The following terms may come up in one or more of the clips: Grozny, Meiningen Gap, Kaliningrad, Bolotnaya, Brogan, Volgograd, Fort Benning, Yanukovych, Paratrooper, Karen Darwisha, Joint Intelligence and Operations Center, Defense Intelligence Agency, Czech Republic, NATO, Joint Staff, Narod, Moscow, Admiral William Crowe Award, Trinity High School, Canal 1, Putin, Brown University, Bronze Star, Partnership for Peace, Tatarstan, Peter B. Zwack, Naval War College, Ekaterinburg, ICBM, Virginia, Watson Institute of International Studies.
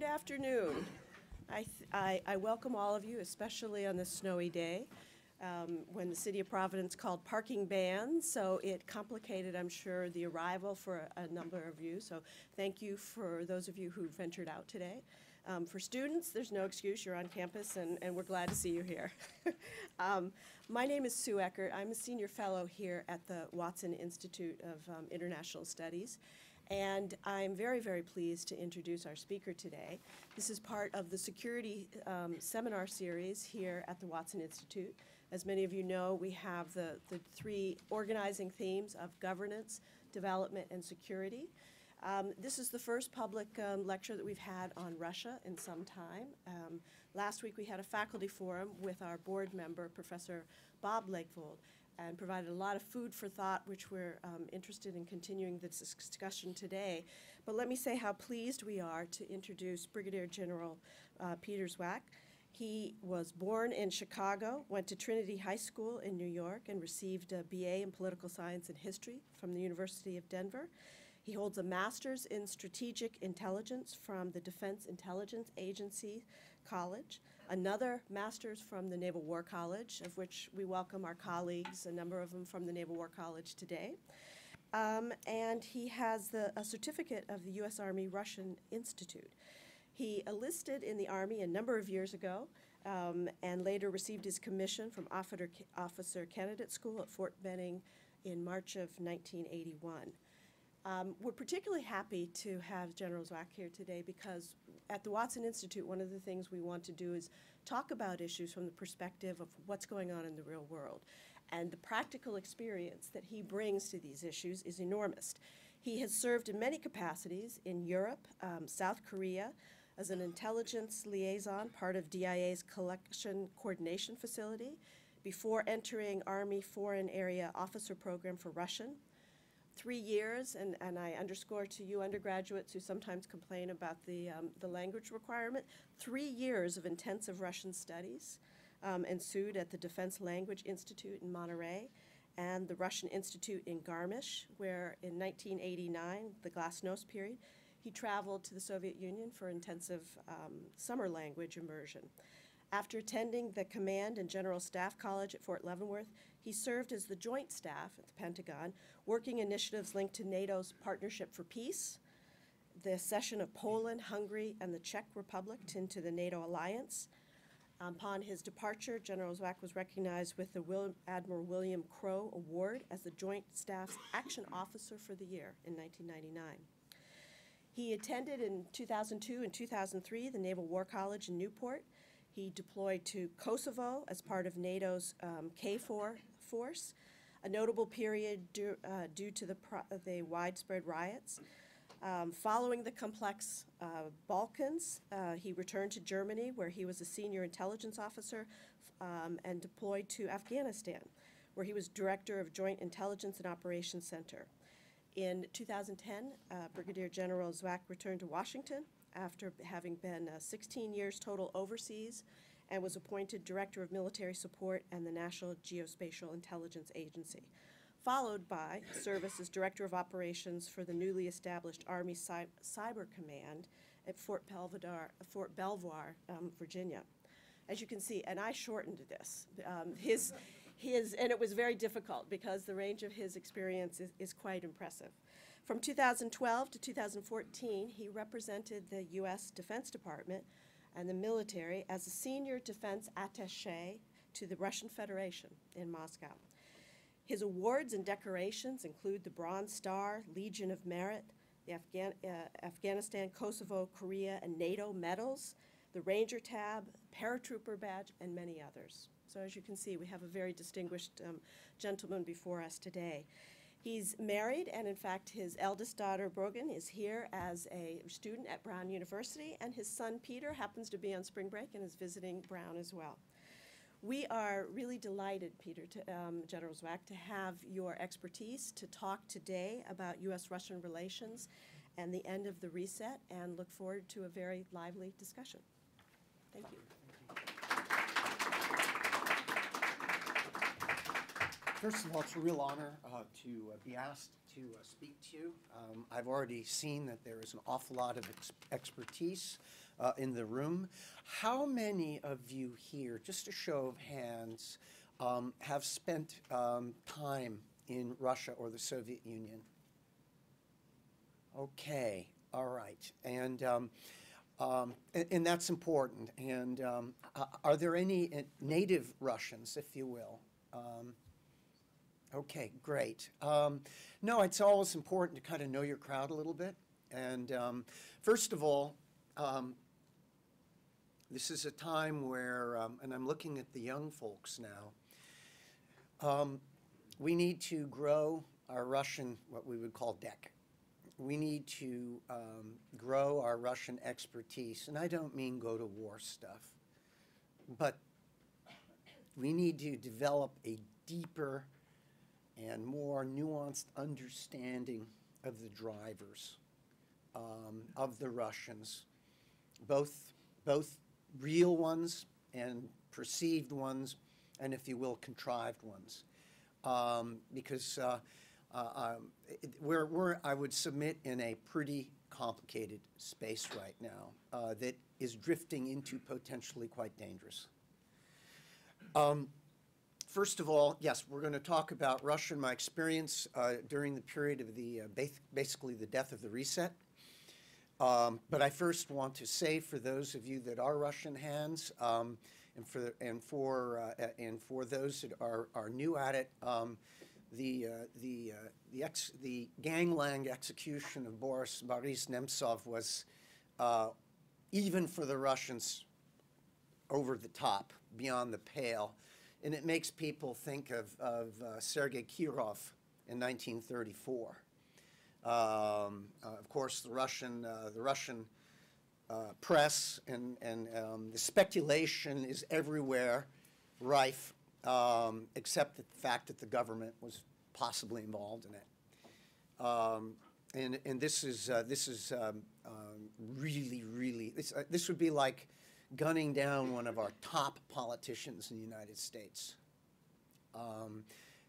Good afternoon. I welcome all of you, especially on this snowy day when the City of Providence called parking bans, so it complicated, I'm sure, the arrival for a number of you. So thank you for those of you who ventured out today. For students, there's no excuse. You're on campus, and we're glad to see you here. My name is Sue Eckert. I'm a senior fellow here at the Watson Institute of International Studies. And I'm very, very pleased to introduce our speaker today. This is part of the security seminar series here at the Watson Institute. As many of you know, we have the three organizing themes of governance, development, and security. This is the first public lecture that we've had on Russia in some time. Last week we had a faculty forum with our board member, Professor Bob Lakevold, and provided a lot of food for thought, which we're interested in continuing this discussion today. But let me say how pleased we are to introduce Brigadier General Peter Zwack. He was born in Chicago, went to Trinity High School in New York, and received a BA in Political Science and History from the University of Denver. He holds a master's in strategic intelligence from the Defense Intelligence Agency College, another master's from the Naval War College, of which we welcome our colleagues, a number of them from the Naval War College today. And he has a certificate of the U.S. Army Russian Institute. He enlisted in the Army a number of years ago and later received his commission from Officer Candidate School at Fort Benning in March of 1981. We're particularly happy to have General Zwack here today because at the Watson Institute, one of the things we want to do is talk about issues from the perspective of what's going on in the real world. And the practical experience that he brings to these issues is enormous. He has served in many capacities in Europe, South Korea, as an intelligence liaison, part of DIA's collection coordination facility, before entering Army Foreign Area Officer Program for Russian. 3 years, and I underscore to you undergraduates who sometimes complain about the language requirement, 3 years of intensive Russian studies ensued at the Defense Language Institute in Monterey and the Russian Institute in Garmisch, where in 1989, the Glasnost period, he traveled to the Soviet Union for intensive summer language immersion. After attending the Command and General Staff College at Fort Leavenworth, he served as the Joint Staff at the Pentagon, working initiatives linked to NATO's Partnership for Peace, the accession of Poland, Hungary, and the Czech Republic into the NATO alliance. Upon his departure, General Zwack was recognized with the Admiral William Crowe Award as the Joint Staff's Action Officer for the Year in 1999. He attended in 2002 and 2003 the Naval War College in Newport. He deployed to Kosovo as part of NATO's KFOR force, a notable period due to the widespread riots. Following the complex Balkans, he returned to Germany, where he was a senior intelligence officer and deployed to Afghanistan, where he was director of Joint Intelligence and Operations Center. In 2010, Brigadier General Zwack returned to Washington after having been 16 years total overseas, and was appointed Director of Military Support and the National Geospatial Intelligence Agency, followed by service as Director of Operations for the newly established Army Cyber Command at Fort Belvoir, Virginia. As you can see, and I shortened this, and it was very difficult because the range of his experience is quite impressive. From 2012 to 2014, he represented the U.S. Defense Department and the military as a senior defense attaché to the Russian Federation in Moscow. His awards and decorations include the Bronze Star, Legion of Merit, the Afghanistan, Kosovo, Korea, and NATO medals, the Ranger Tab, Paratrooper Badge, and many others. So as you can see, we have a very distinguished gentleman before us today. He's married, and in fact, his eldest daughter, Brogan, is here as a student at Brown University, and his son, Peter, happens to be on spring break and is visiting Brown as well. We are really delighted, Peter, General Zwack, to have your expertise to talk today about U.S.-Russian relations and the end of the reset, and look forward to a very lively discussion. Thank you. First of all, it's a real honor to be asked to speak to you. I've already seen that there is an awful lot of expertise in the room. How many of you here, just a show of hands, have spent time in Russia or the Soviet Union? Okay, all right, and that's important. And are there any native Russians, if you will? Okay, great. No, it's always important to kind of know your crowd a little bit. And first of all, this is a time where, and I'm looking at the young folks now, we need to grow our Russian, what we would call deck. We need to grow our Russian expertise. And I don't mean go to war stuff, but we need to develop a deeper and more nuanced understanding of the drivers of the Russians, both real ones and perceived ones, and if you will, contrived ones, because we're I would submit in a pretty complicated space right now that is drifting into potentially quite dangerous. First of all, yes, we're going to talk about Russia and my experience during the period of the basically the death of the reset. But I first want to say, for those of you that are Russian hands, and for those that are new at it, the gangland execution of Boris Nemtsov was, even for the Russians, over the top, beyond the pale. And it makes people think of Sergei Kirov in 1934. Of course, the Russian press and the speculation is everywhere, rife, except the fact that the government was possibly involved in it. And this is really this would be like gunning down one of our top politicians in the United States.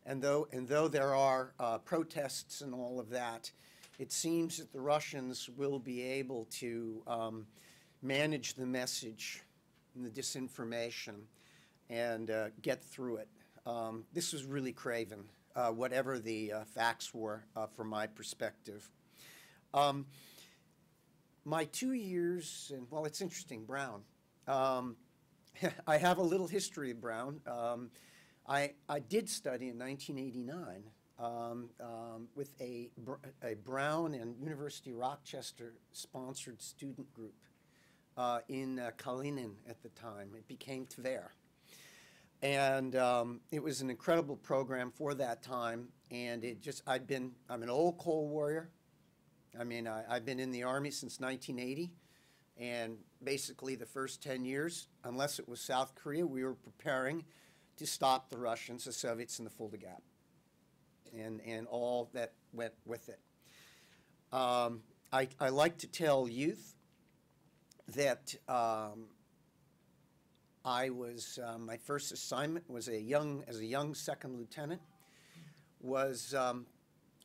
And though there are protests and all of that, it seems that the Russians will be able to manage the message and the disinformation and get through it. This was really craven, whatever the facts were from my perspective. My 2 years, and well, it's interesting, Brown. I have a little history of Brown. I did study in 1989 with a Brown and University of Rochester-sponsored student group in Kalinin at the time. It became Tver. And it was an incredible program for that time. And it just, I'm an old Cold Warrior. I mean, I've been in the Army since 1980. And basically the first 10 years, unless it was South Korea, we were preparing to stop the Russians, the Soviets, and the Fulda Gap, and all that went with it. I like to tell youth that I was, my first assignment was as a young second lieutenant, was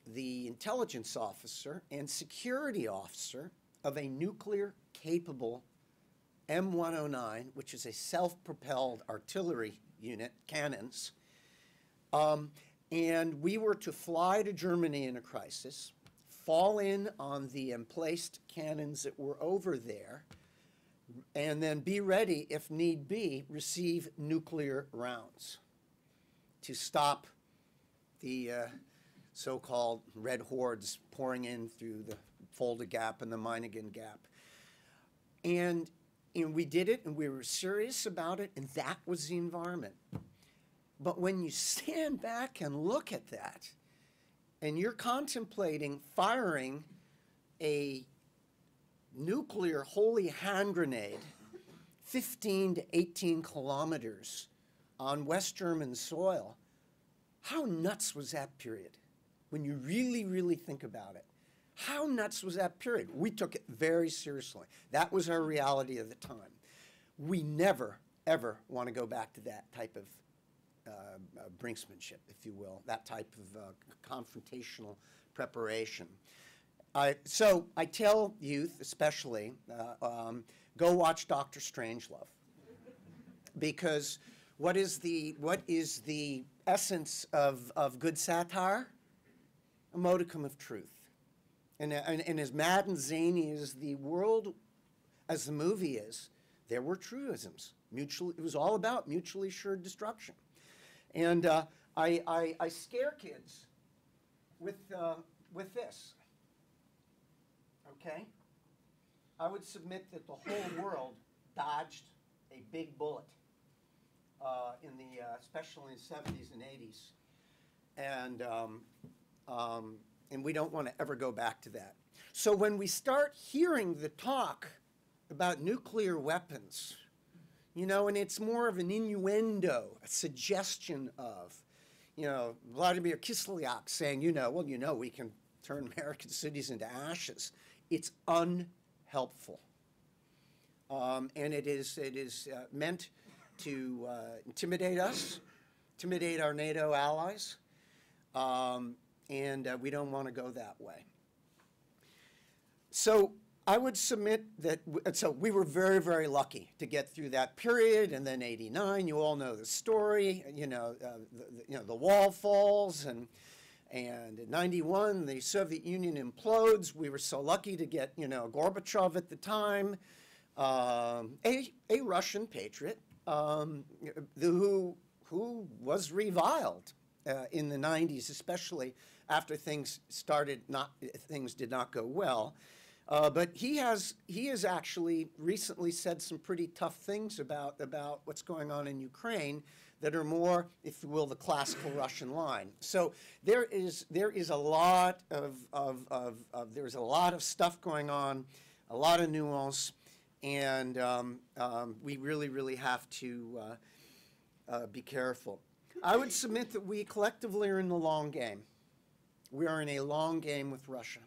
the intelligence officer and security officer of a nuclear-capable M109, which is a self-propelled artillery unit, cannons. And we were to fly to Germany in a crisis, fall in on the emplaced cannons that were over there, and then be ready, if need be, receive nuclear rounds to stop the so-called red hordes pouring in through the Fulda Gap and the Meiningen Gap. And we did it, and we were serious about it, and that was the environment. But when you stand back and look at that, and you're contemplating firing a nuclear holy hand grenade 15 to 18 kilometers on West German soil, how nuts was that period? When you really, really think about it, how nuts was that period? We took it very seriously. That was our reality at the time. We never, ever want to go back to that type of brinksmanship, if you will, that type of confrontational preparation. So I tell youth, especially, go watch Dr. Strangelove, because what is the essence of good satire? A modicum of truth. And as mad and zany as the world, as the movie is, there were truisms. It was all about mutually assured destruction. And I scare kids with this, okay? I would submit that the whole world dodged a big bullet especially in the 70s and 80s. And we don't want to ever go back to that. So when we start hearing the talk about nuclear weapons, you know, and it's more of an innuendo, a suggestion of, you know, Vladimir Kislyak saying, you know, well, you know, we can turn American cities into ashes. It's unhelpful. And it is meant to intimidate us, intimidate our NATO allies, and we don't want to go that way. So I would submit that, so we were very, very lucky to get through that period, and then '89, you all know the story, you know, the wall falls, and in '91, the Soviet Union implodes. We were so lucky to get, you know, Gorbachev at the time, a Russian patriot, who was reviled in the 90s, especially after things did not go well. But he has actually recently said some pretty tough things about what's going on in Ukraine that are more, if you will, the classical Russian line. So there is a lot of there's a lot of stuff going on, a lot of nuance, and we really, really have to be careful. I would submit that we collectively are in the long game. We are in a long game with Russia.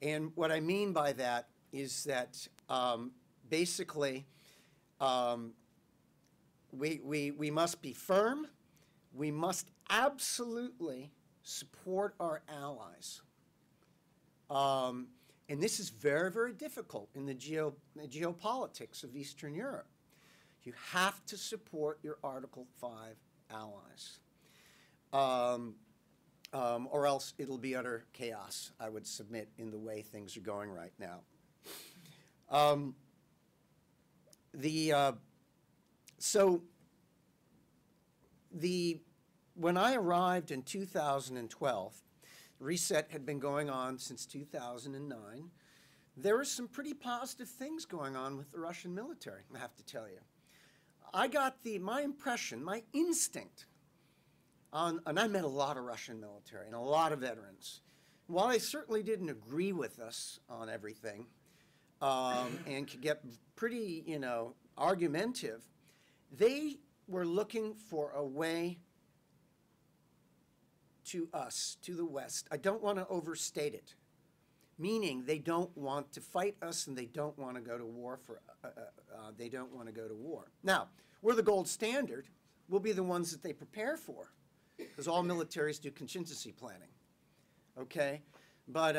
And what I mean by that is that basically we must be firm. We must absolutely support our allies. And this is very, very difficult in the geopolitics of Eastern Europe. You have to support your Article 5 allies. Or else it'll be utter chaos, I would submit, in the way things are going right now. When I arrived in 2012, reset had been going on since 2009. There were some pretty positive things going on with the Russian military, I have to tell you. I got my impression, my instinct, and I met a lot of Russian military and a lot of veterans. While they certainly didn't agree with us on everything and could get pretty, you know, argumentative, they were looking for a way to us, to the West. I don't want to overstate it, meaning they don't want to fight us and they don't want to go to war for they don't want to go to war. Now, we're the gold standard. We'll be the ones that they prepare for, because all militaries do contingency planning, okay? But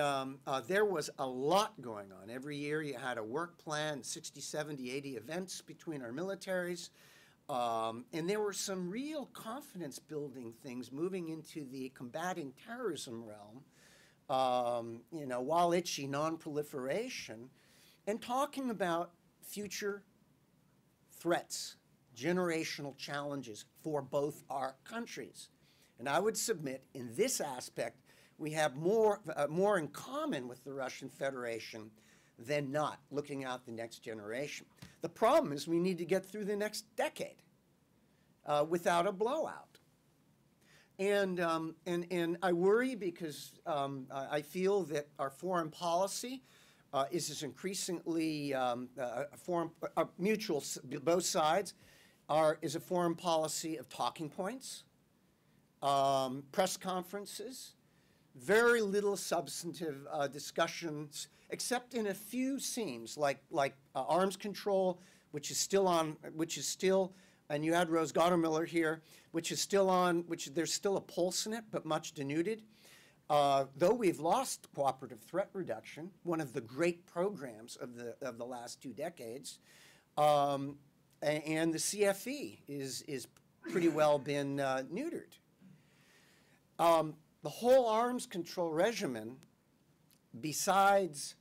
there was a lot going on. Every year you had a work plan, 60, 70, 80 events between our militaries, and there were some real confidence-building things moving into the combating terrorism realm, you know, while itchy non-proliferation, and talking about future threats, generational challenges for both our countries. And I would submit in this aspect, we have more in common with the Russian Federation than not, looking out the next generation. The problem is we need to get through the next decade without a blowout. And I worry because I feel that our foreign policy is increasingly mutual, both sides, is a foreign policy of talking points, press conferences, very little substantive discussions, except in a few scenes, like arms control, which is still on, and you had Rose Gottermiller here, which is still on, there's still a pulse in it, but much denuded. Though we've lost cooperative threat reduction, one of the great programs of the last 2 decades, and the CFE is pretty well been neutered. The whole arms control regimen, besides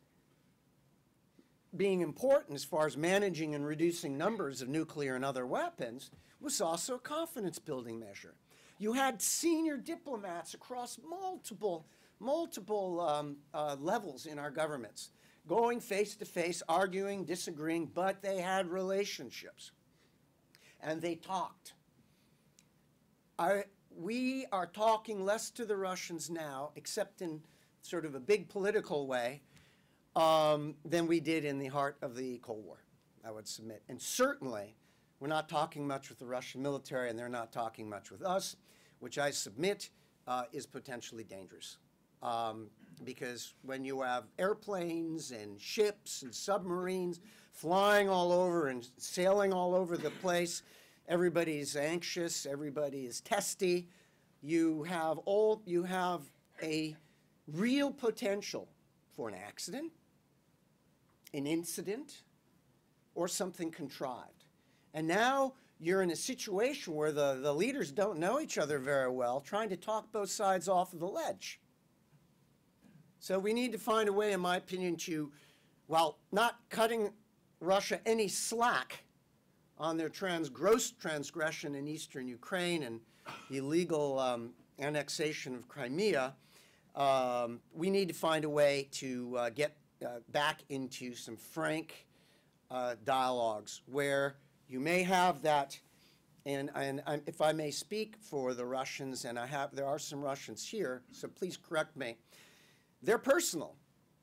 being important as far as managing and reducing numbers of nuclear and other weapons, was also a confidence-building measure. You had senior diplomats across multiple levels in our governments, going face-to-face, arguing, disagreeing, but they had relationships. And they talked. We are talking less to the Russians now, except in sort of a big political way, than we did in the heart of the Cold War, I would submit. And certainly, we're not talking much with the Russian military, and they're not talking much with us, which I submit is potentially dangerous. Because when you have airplanes and ships and submarines flying all over and sailing all over the place, everybody's anxious, everybody is testy. You have a real potential for an accident, an incident, or something contrived. And now you're in a situation where the leaders don't know each other very well, trying to talk both sides off of the ledge. So we need to find a way, in my opinion, to, while not cutting Russia any slack on their gross transgression in eastern Ukraine and the illegal annexation of Crimea, we need to find a way to get back into some frank dialogues where you may have that, and if I may speak for the Russians, and there are some Russians here, so please correct me. They're personal.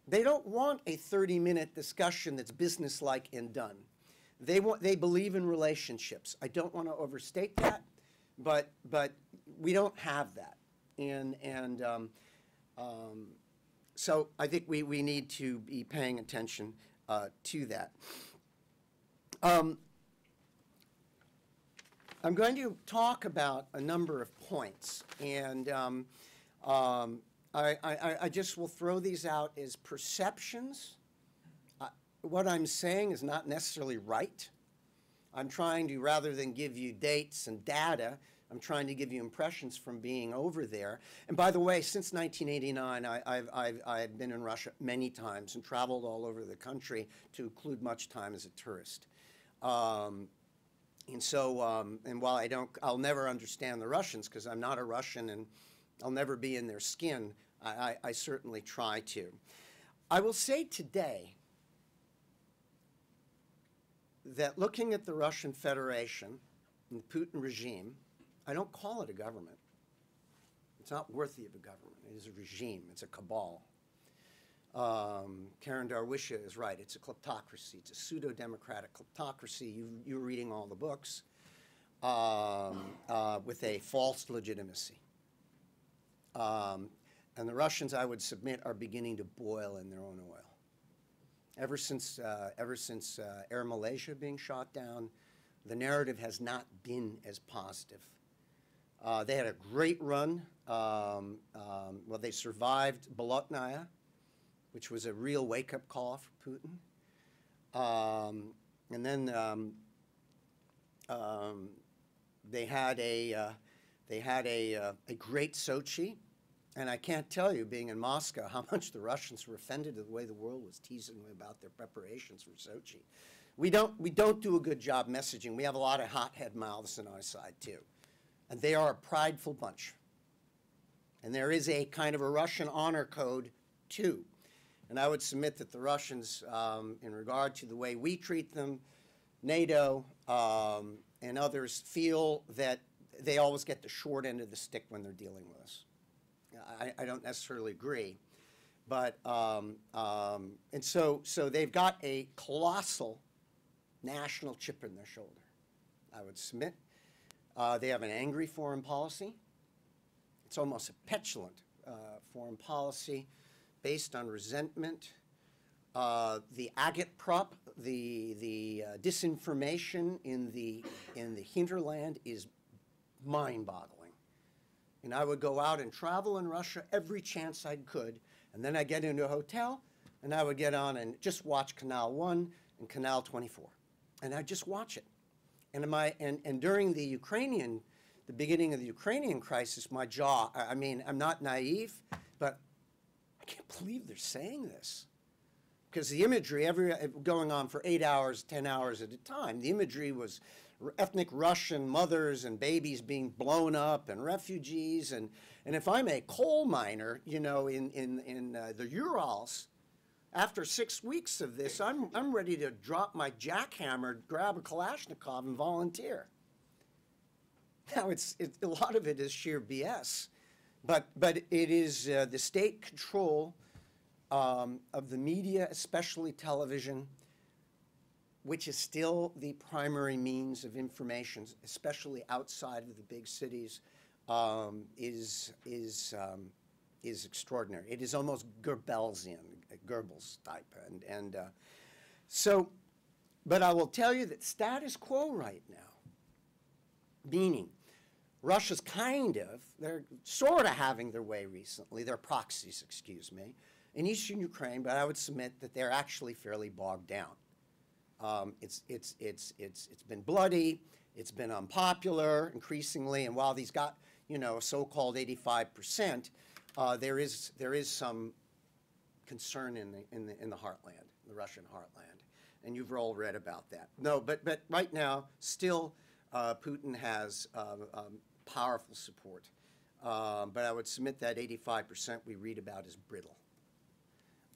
They don't want a 30-minute discussion that's businesslike and done. They believe in relationships. I don't want to overstate that, but we don't have that, and so I think we need to be paying attention to that. I'm going to talk about a number of points, and I just will throw these out as perceptions. What I'm saying is not necessarily right. I'm trying to, rather than give you dates and data, I'm trying to give you impressions from being over there. And by the way, since 1989, I've been in Russia many times and traveled all over the country, to include much time as a tourist. And so, and while I'll never understand the Russians because I'm not a Russian and I'll never be in their skin, I certainly try to. I will say today that looking at the Russian Federation and the Putin regime, I don't call it a government. It's not worthy of a government. It is a regime. It's a cabal. Karen Darwisha is right. It's a kleptocracy. It's a pseudo-democratic kleptocracy. You're reading all the books with a false legitimacy. And the Russians, I would submit, are beginning to boil in their own oil. Ever since Air Malaysia being shot down, the narrative has not been as positive. They had a great run. Well, they survived Bolotnaya, which was a real wake-up call for Putin. And then they had a great Sochi, and I can't tell you, being in Moscow, how much the Russians were offended at the way the world was teasing them about their preparations for Sochi. We don't do a good job messaging. We have a lot of hothead mouths on our side too, and they are a prideful bunch. And there is a kind of a Russian honor code too. And I would submit that the Russians, in regard to the way we treat them, NATO and others, feel that they always get the short end of the stick when they're dealing with us. I don't necessarily agree, but and so they've got a colossal national chip in their shoulder, I would submit. They have an angry foreign policy. It's almost a petulant foreign policy, based on resentment, the agitprop, the disinformation in the hinterland is mind-boggling. and I would go out and travel in Russia every chance I could, and then I'd get into a hotel, and I would get on and just watch Canal 1 and Canal 24, and I'd just watch it. And during the beginning of the Ukrainian crisis, my jaw, I mean, I'm not naive, but I can't believe they're saying this. Because the imagery, going on for 8 hours, 10 hours at a time, the imagery was ethnic Russian mothers and babies being blown up and refugees. And if I'm a coal miner, you know, in the Urals, after 6 weeks of this, I'm ready to drop my jackhammer, grab a Kalashnikov, and volunteer. Now, it's a lot of it is sheer BS, but it is the state control of the media, especially television, which is still the primary means of information, especially outside of the big cities, is extraordinary. It is almost Goebbelsian, Goebbels type, so. But I will tell you that status quo right now, meaning Russia's they're sort of having their way recently. Their proxies, excuse me, in eastern Ukraine, but I would submit that they're actually fairly bogged down. It's been bloody, it's been unpopular increasingly, and while these got, you know, so-called 85%, there is some concern in the heartland, the Russian heartland, and you've all read about that. No, but right now, still, Putin has powerful support, but I would submit that 85% we read about is brittle.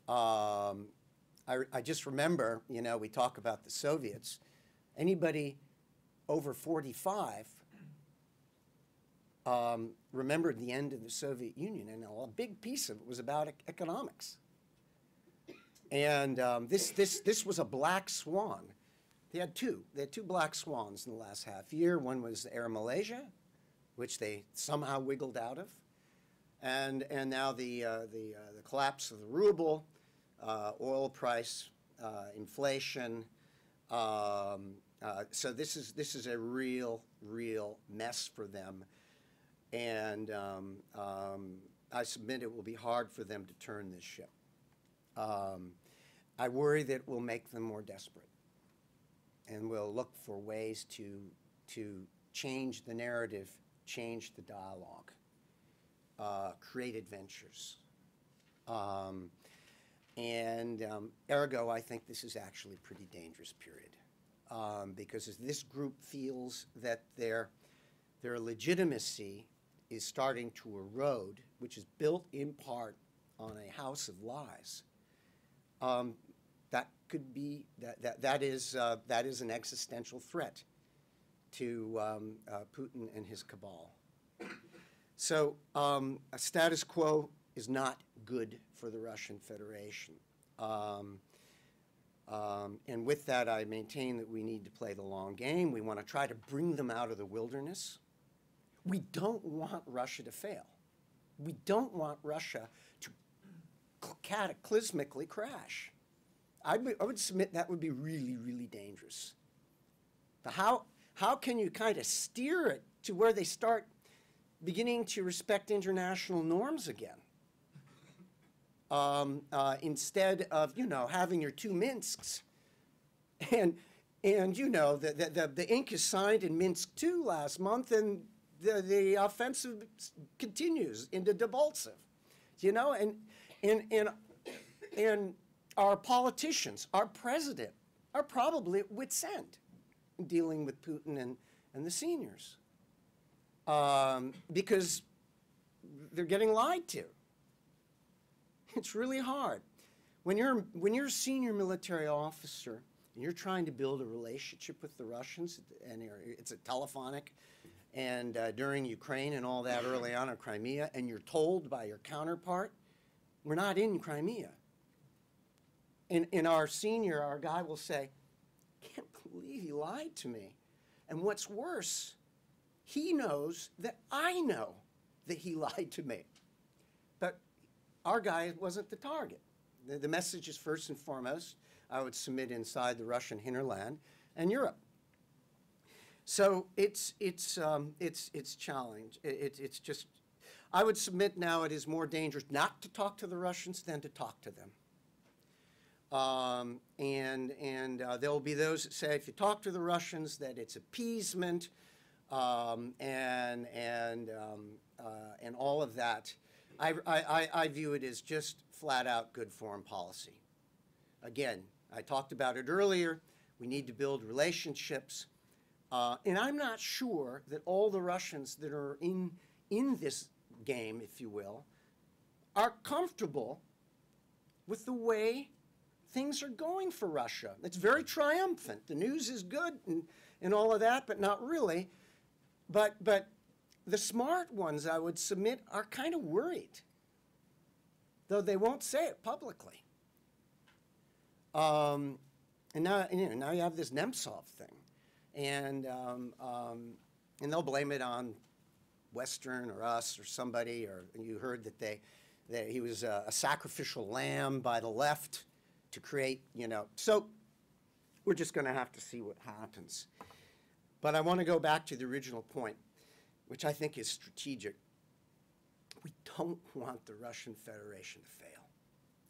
I just remember, you know, we talk about the Soviets. Anybody over 45 remembered the end of the Soviet Union, and a big piece of it was about economics. And this was a black swan. They had two black swans in the last half year. One was Air Malaysia, which they somehow wiggled out of, and now the collapse of the ruble. Oil price, inflation. So this is a real mess for them, and I submit it will be hard for them to turn this ship. I worry that it will make them more desperate, and will look for ways to change the narrative, change the dialogue, create adventures. Ergo, I think this is actually a pretty dangerous period, because as this group feels that their legitimacy is starting to erode, which is built in part on a house of lies, that is an existential threat to Putin and his cabal. So a status quo is not good for the Russian Federation. And with that, I maintain that we need to play the long game. We want to try to bring them out of the wilderness. We don't want Russia to fail. We don't want Russia to cataclysmically crash. I would submit that would be really dangerous. But how can you kind of steer it to where they start beginning to respect international norms again? Instead of, you know, having your two Minsks, and you know, the ink is signed in Minsk 2 last month, and the offensive continues into Debaltseve, you know, and our politicians, our president, are probably at wit's end in dealing with Putin and the seniors, because they're getting lied to. It's really hard. When you're a senior military officer and you're trying to build a relationship with the Russians, and it's a telephonic, and during Ukraine and all that early on in Crimea, and you're told by your counterpart, we're not in Crimea. And our guy will say, I can't believe he lied to me. And what's worse, he knows that I know that he lied to me. But our guy wasn't the target. The message is first and foremost, I would submit, inside the Russian hinterland and Europe. So it's challenge. It's just I would submit now it is more dangerous not to talk to the Russians than to talk to them. There will be those that say if you talk to the Russians that it's appeasement and all of that. I view it as just flat out good foreign policy. Again, I talked about it earlier. We need to build relationships. And I'm not sure that all the Russians that are in this game, if you will, are comfortable with the way things are going for Russia. It's very triumphant. The news is good and all of that, but not really. But the smart ones, I would submit, are kind of worried, though they won't say it publicly. And now you have this Nemtsov thing. And they'll blame it on Western or us or somebody, or you heard that he was a sacrificial lamb by the left to create, you know. So we're just going to have to see what happens. But I want to go back to the original point, which I think is strategic. We don't want the Russian Federation to fail,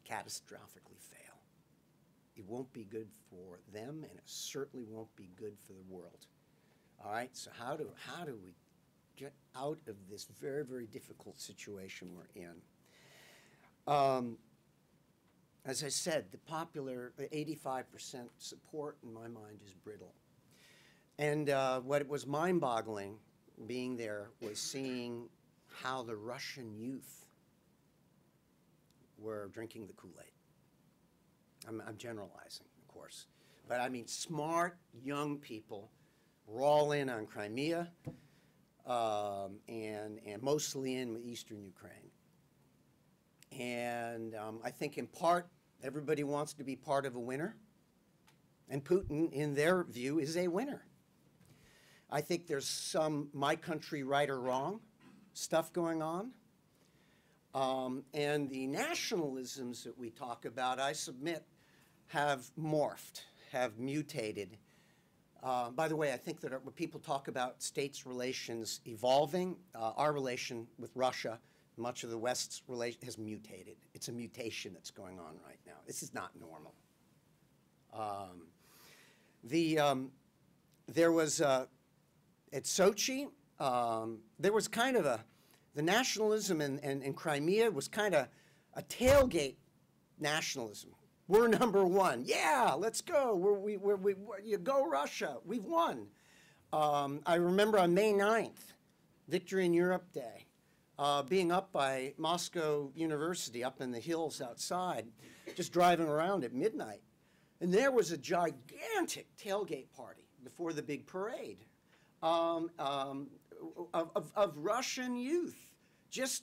catastrophically fail. It won't be good for them, and it certainly won't be good for the world. All right, so how do we get out of this very, very difficult situation we're in? As I said, the popular 85% support, in my mind, is brittle. And what was mind-boggling being there was seeing how the Russian youth were drinking the Kool-Aid. I'm generalizing, of course. But I mean, smart young people were all in on Crimea and mostly in with Eastern Ukraine. And I think in part, everybody wants to be part of a winner. And Putin, in their view, is a winner. I think there's some my country right or wrong stuff going on. And the nationalisms that we talk about, I submit, have morphed, have mutated. By the way, I think that when people talk about states' relations evolving, our relation with Russia, much of the West's relation, has mutated. It's a mutation that's going on right now. This is not normal. There was, at Sochi, there was kind of a, the nationalism in Crimea was kind of a tailgate nationalism. We're number one. Yeah, let's go. You go Russia. We've won. I remember on May 9th, Victory in Europe Day, being up by Moscow University, up in the hills outside, just driving around at midnight. And there was a gigantic tailgate party before the big parade. Of Russian youth, just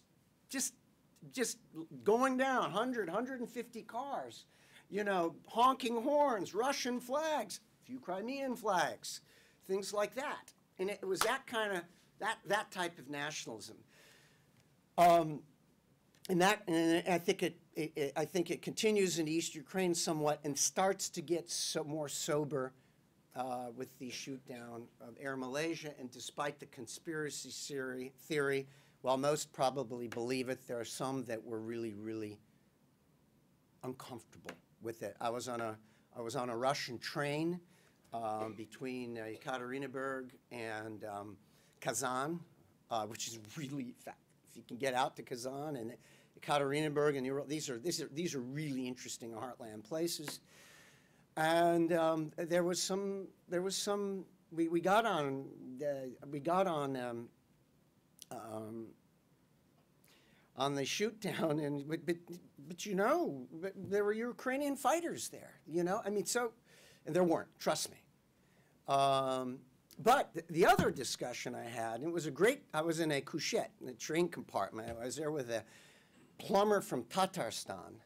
going down, 100, 150 cars, you know, honking horns, Russian flags, a few Crimean flags, things like that. And it was that kind of, that type of nationalism. And I think it continues in East Ukraine somewhat and starts to get more sober with the shoot-down of Air Malaysia, and despite the conspiracy theory, while most probably believe it, there are some that were really, really uncomfortable with it. I was on a Russian train between Ekaterinburg and Kazan, which is really, if you can get out to Kazan and Ekaterinburg, and these are really interesting heartland places. And we got on the shoot down, and but you know, there were Ukrainian fighters there, you know, I mean, so, and there weren't, trust me. But the other discussion I had, and it was I was in a couchette, in a train compartment. I was there with a plumber from Tatarstan,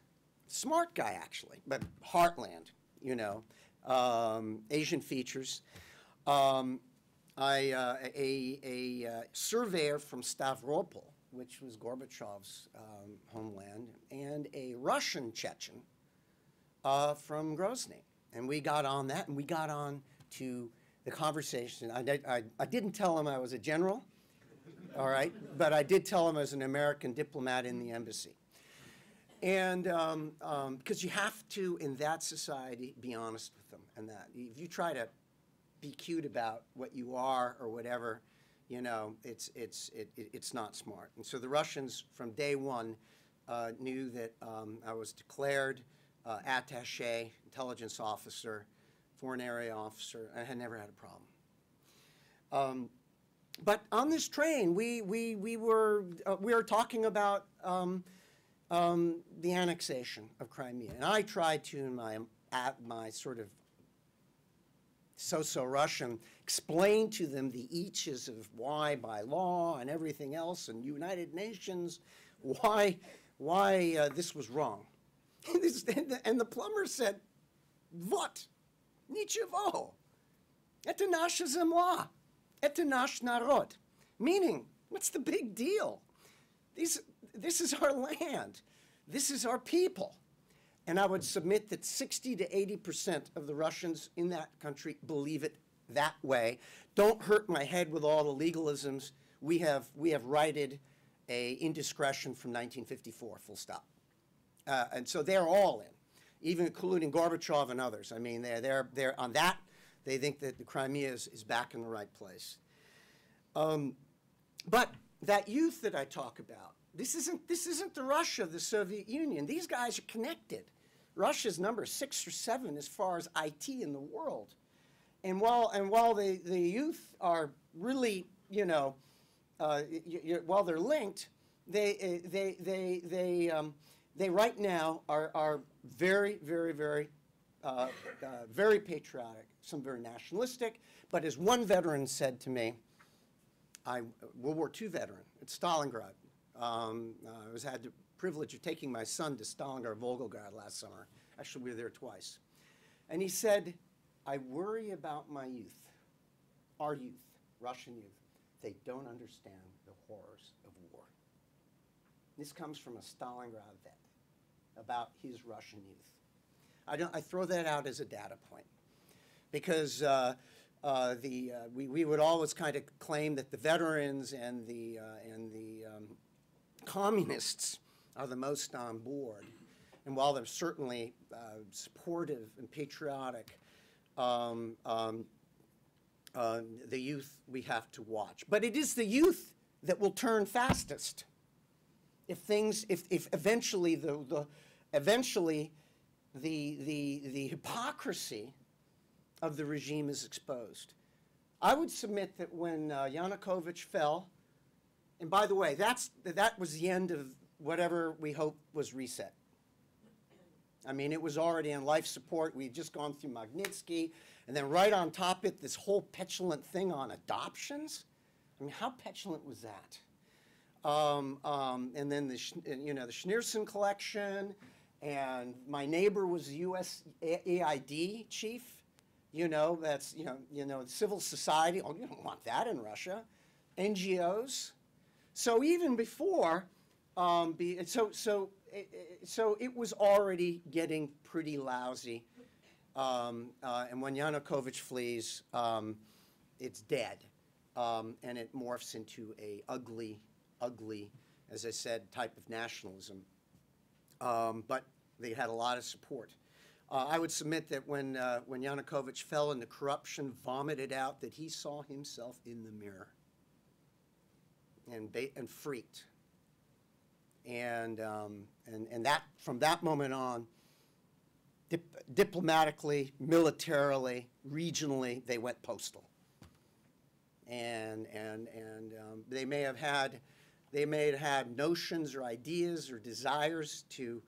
smart guy actually, but heartland. You know, Asian features. A surveyor from Stavropol, which was Gorbachev's homeland, and a Russian Chechen from Grozny. And we got on that, and we got on to the conversation. I didn't tell him I was a general. all right? But I did tell him I was an American diplomat in the embassy. And because you have to, in that society, be honest with them and that. If you try to be cute about what you are or whatever, you know, it's not smart. And so the Russians from day one knew that I was declared attaché, intelligence officer, foreign area officer. I had never had a problem. But on this train, we were talking about the annexation of Crimea, and I tried to, in my sort of so-so Russian, explain to them the eaches of why by law and everything else, and United Nations, why this was wrong. And the plumber said, "What? Nichevo. Это наша земля. Это наш народ." Meaning, what's the big deal? This is our land. This is our people. And I would submit that 60 to 80% of the Russians in that country believe it that way. Don't hurt my head with all the legalisms. We have righted an indiscretion from 1954, full stop. And so they're all in, even including Gorbachev and others. I mean, they're on that. They think that the Crimea is back in the right place. But that youth that I talk about, this isn't the Russia of the Soviet Union. These guys are connected. Russia's number 6 or 7 as far as IT in the world. And while the youth are really, you know, while they're linked, they right now are very, very, very, very patriotic, some very nationalistic. But as one veteran said to me, World War II veteran at Stalingrad. I had the privilege of taking my son to Stalingrad, Volgograd last summer. Actually, we were there twice. And he said, "I worry about my youth, our youth, Russian youth. They don't understand the horrors of war." This comes from a Stalingrad vet about his Russian youth. I throw that out as a data point because we would always kind of claim that the veterans and the communists are the most on board. And while they're certainly supportive and patriotic, the youth we have to watch. But it is the youth that will turn fastest if eventually the hypocrisy of the regime is exposed. I would submit that when Yanukovych fell, and by the way, that was the end of whatever we hope was reset. I mean, it was already on life support. We'd just gone through Magnitsky, and then right on top of it, this whole petulant thing on adoptions. I mean, how petulant was that? And then the Schneerson collection, and my neighbor was the U.S. AID chief. You know, that's civil society. Oh, you don't want that in Russia. NGOs. So even before, so it was already getting pretty lousy. And when Yanukovych flees, it's dead, and it morphs into a ugly, as I said, type of nationalism. But they had a lot of support. I would submit that when Yanukovych fell and the corruption vomited out, that he saw himself in the mirror and freaked. And that from that moment on, diplomatically, militarily, regionally, they went postal. And they may have had notions or ideas or desires to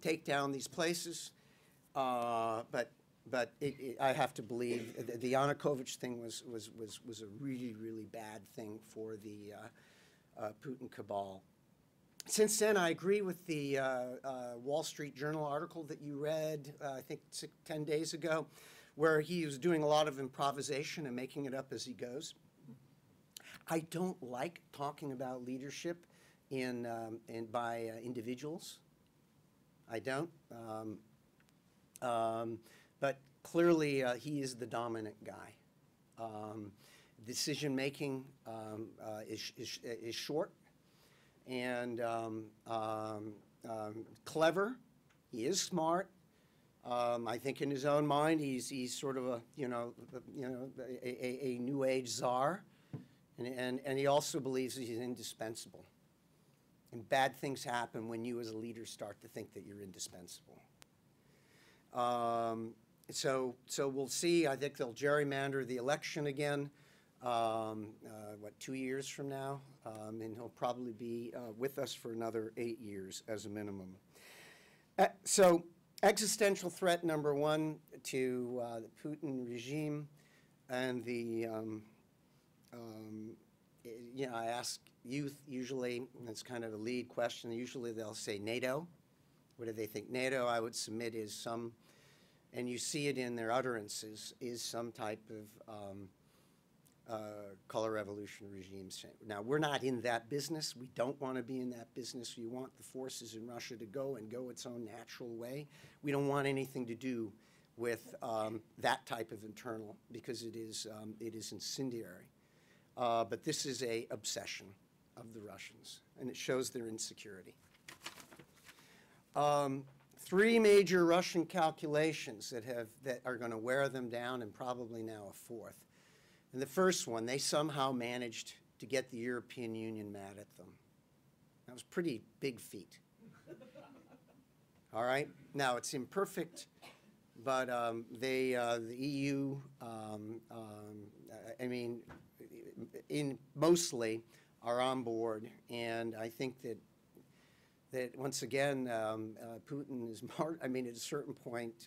take down these places, but I have to believe the Yanukovych thing was a really, really bad thing for the Putin cabal. Since then, I agree with the Wall Street Journal article that you read, I think 10 days ago, where he was doing a lot of improvisation and making it up as he goes. I don't like talking about leadership by individuals. I don't. But clearly, he is the dominant guy. Decision-making is short and clever. He is smart. I think in his own mind, he's sort of a a new age czar, and he also believes he's indispensable. And bad things happen when you, as a leader, start to think that you're indispensable. So we'll see. I think they'll gerrymander the election again. What, 2 years from now, and he'll probably be with us for another 8 years as a minimum. So existential threat number one to the Putin regime, and the, I ask youth usually, that's kind of a lead question, usually they'll say NATO. What do they think? NATO, I would submit, is some, and you see it in their utterances, is some type of color revolution regimes. Now, we're not in that business. We don't want to be in that business. We want the forces in Russia to go and go its own natural way. We don't want anything to do with that type of internal, because it is incendiary. But this is an obsession of the Russians, and it shows their insecurity. Three major Russian calculations that are going to wear them down, and probably now a fourth. And the first one, they somehow managed to get the European Union mad at them. That was a pretty big feat. All right? Now, it's imperfect, but the EU, I mean, mostly are on board. And I think that, once again, Putin is, at a certain point,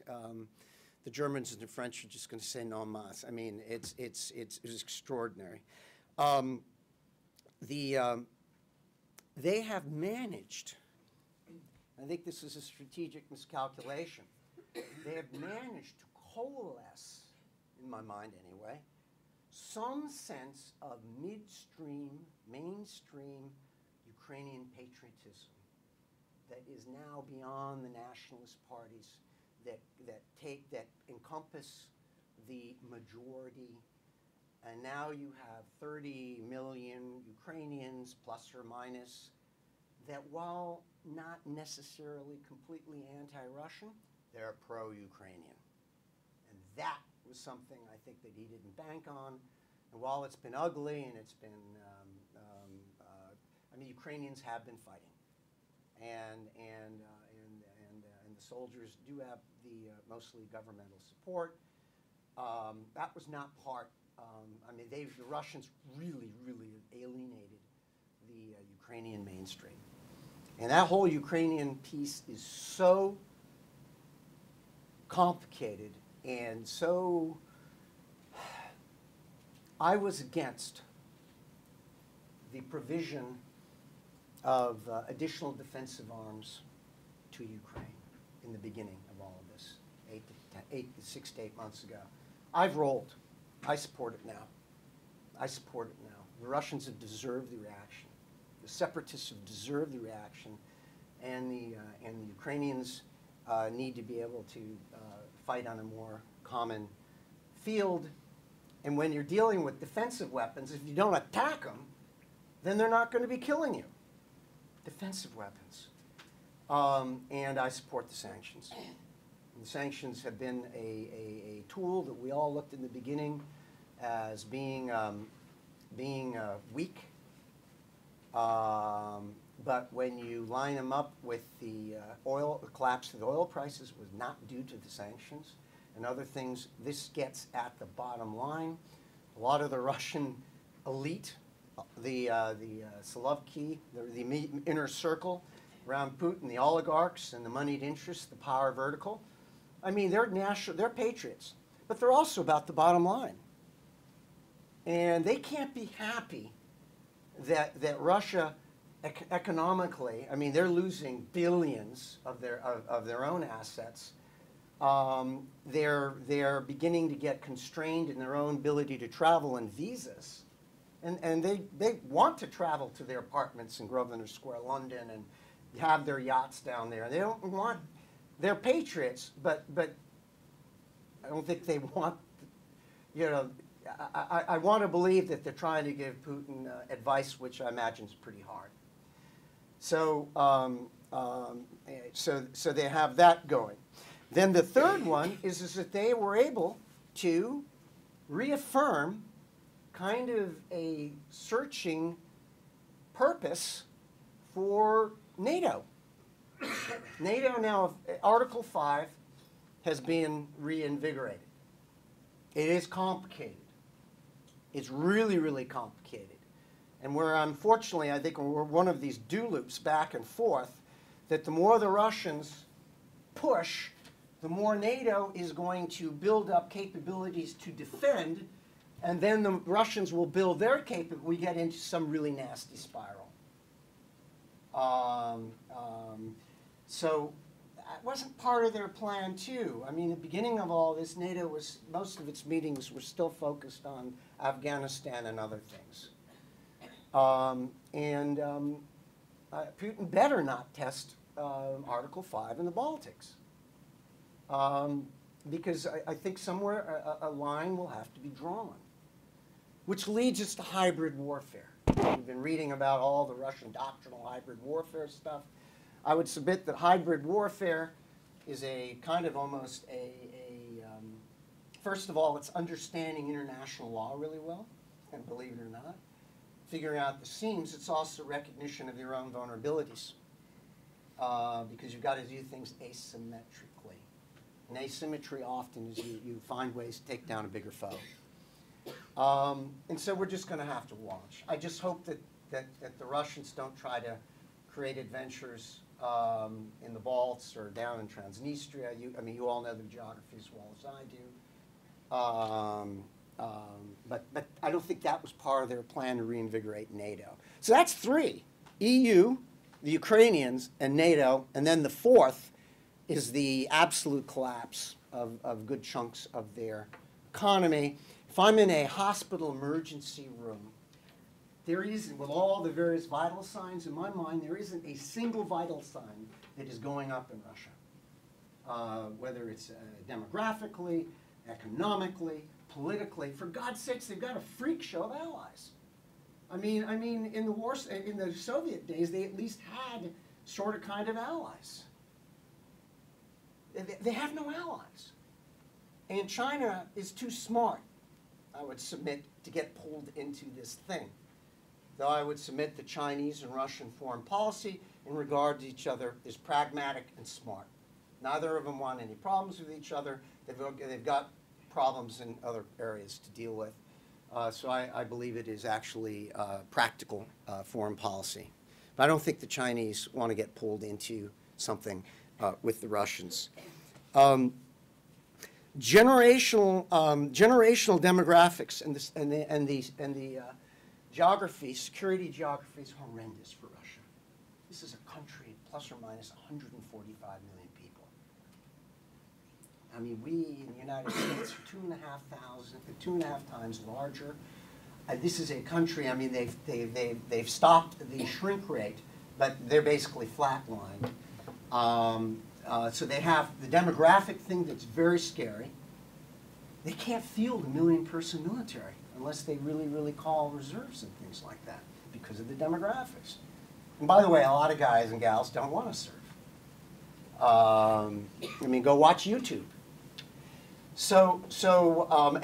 the Germans and the French are just going to say no mas. I mean, it's extraordinary. They have managed, I think this is a strategic miscalculation, they have managed to coalesce, in my mind anyway, some sense of midstream, mainstream Ukrainian patriotism that is now beyond the nationalist parties, that encompass the majority, and now you have 30 million Ukrainians, plus or minus, that while not necessarily completely anti-Russian, they're pro-Ukrainian. And that was something I think that he didn't bank on. And while it's been ugly and it's been, I mean, Ukrainians have been fighting, and the soldiers do have the mostly governmental support. That was not part, I mean, the Russians really, really alienated the Ukrainian mainstream. And that whole Ukrainian piece is so complicated and so, I was against the provision of additional defensive arms to Ukraine in the beginning of all of this, 6 to 8 months ago. I've rolled. I support it now. I support it now. The Russians have deserved the reaction. The separatists have deserved the reaction, and the Ukrainians need to be able to fight on a more common field. And when you're dealing with defensive weapons, if you don't attack them, then they're not going to be killing you. Defensive weapons. And I support the sanctions. And the sanctions have been a tool that we all looked in the beginning as being, weak. But when you line them up with the the collapse of the oil prices was not due to the sanctions and other things, this gets at the bottom line. A lot of the Russian elite, the Solovki, the inner circle around Putin, the oligarchs and the moneyed interests, the power vertical. I mean, they're national, they're patriots, but they're also about the bottom line. And they can't be happy that, Russia economically, I mean, they're losing billions of their own assets. They're beginning to get constrained in their own ability to travel and visas. And they want to travel to their apartments in Grosvenor Square, London, and have their yachts down there. They don't want, they're patriots, but I don't think they want, I want to believe that they're trying to give Putin advice, which I imagine is pretty hard. So, so they have that going. Then the third one is that they were able to reaffirm kind of a searching purpose for NATO. NATO now, Article 5, has been reinvigorated. It is complicated. It's really, really complicated. And we're, unfortunately, I think we're one of these do loops back and forth, that the more the Russians push, the more NATO is going to build up capabilities to defend, and then the Russians will build their capability. We get into some really nasty spiral. So that wasn't part of their plan, too. I mean, at the beginning of all this, NATO was, most of its meetings were still focused on Afghanistan and other things. Putin better not test Article 5 in the Baltics, because I think somewhere a line will have to be drawn, which leads us to hybrid warfare. We've been reading about all the Russian doctrinal hybrid warfare stuff. I would submit that hybrid warfare is a kind of almost a first of all, it's understanding international law really well, and believe it or not, figuring out the seams. It's also recognition of your own vulnerabilities, because you've got to do things asymmetrically. And asymmetry often is you find ways to take down a bigger foe. And so we're just going to have to watch. I just hope that the Russians don't try to create adventures in the Baltics or down in Transnistria. I mean, you all know the geography as well as I do. But I don't think that was part of their plan to reinvigorate NATO. So that's three: EU, the Ukrainians, and NATO. And then the fourth is the absolute collapse of good chunks of their economy. If I'm in a hospital emergency room, there isn't, with all the various vital signs in my mind, there isn't a single vital sign that is going up in Russia, whether it's demographically, economically, politically. For God's sakes, they've got a freak show of allies. I mean, in the Soviet days, they at least had sort of kind of allies. They have no allies, and China is too smart, I would submit, to get pulled into this thing. Though I would submit the Chinese and Russian foreign policy in regard to each other is pragmatic and smart. Neither of them want any problems with each other. They've got problems in other areas to deal with. So I believe it is actually practical foreign policy. But I don't think the Chinese want to get pulled into something with the Russians. Generational demographics and the geography, security geography is horrendous for Russia. This is a country plus or minus 145 million people. I mean, we in the United States are 2.5 times larger. This is a country. I mean, they've stopped the shrink rate, but they're basically flatlined. So they have the demographic thing that's very scary. They can't field a million-person military unless they really, really call reserves and things like that because of the demographics. And by the way, a lot of guys and gals don't want to serve. I mean, go watch YouTube.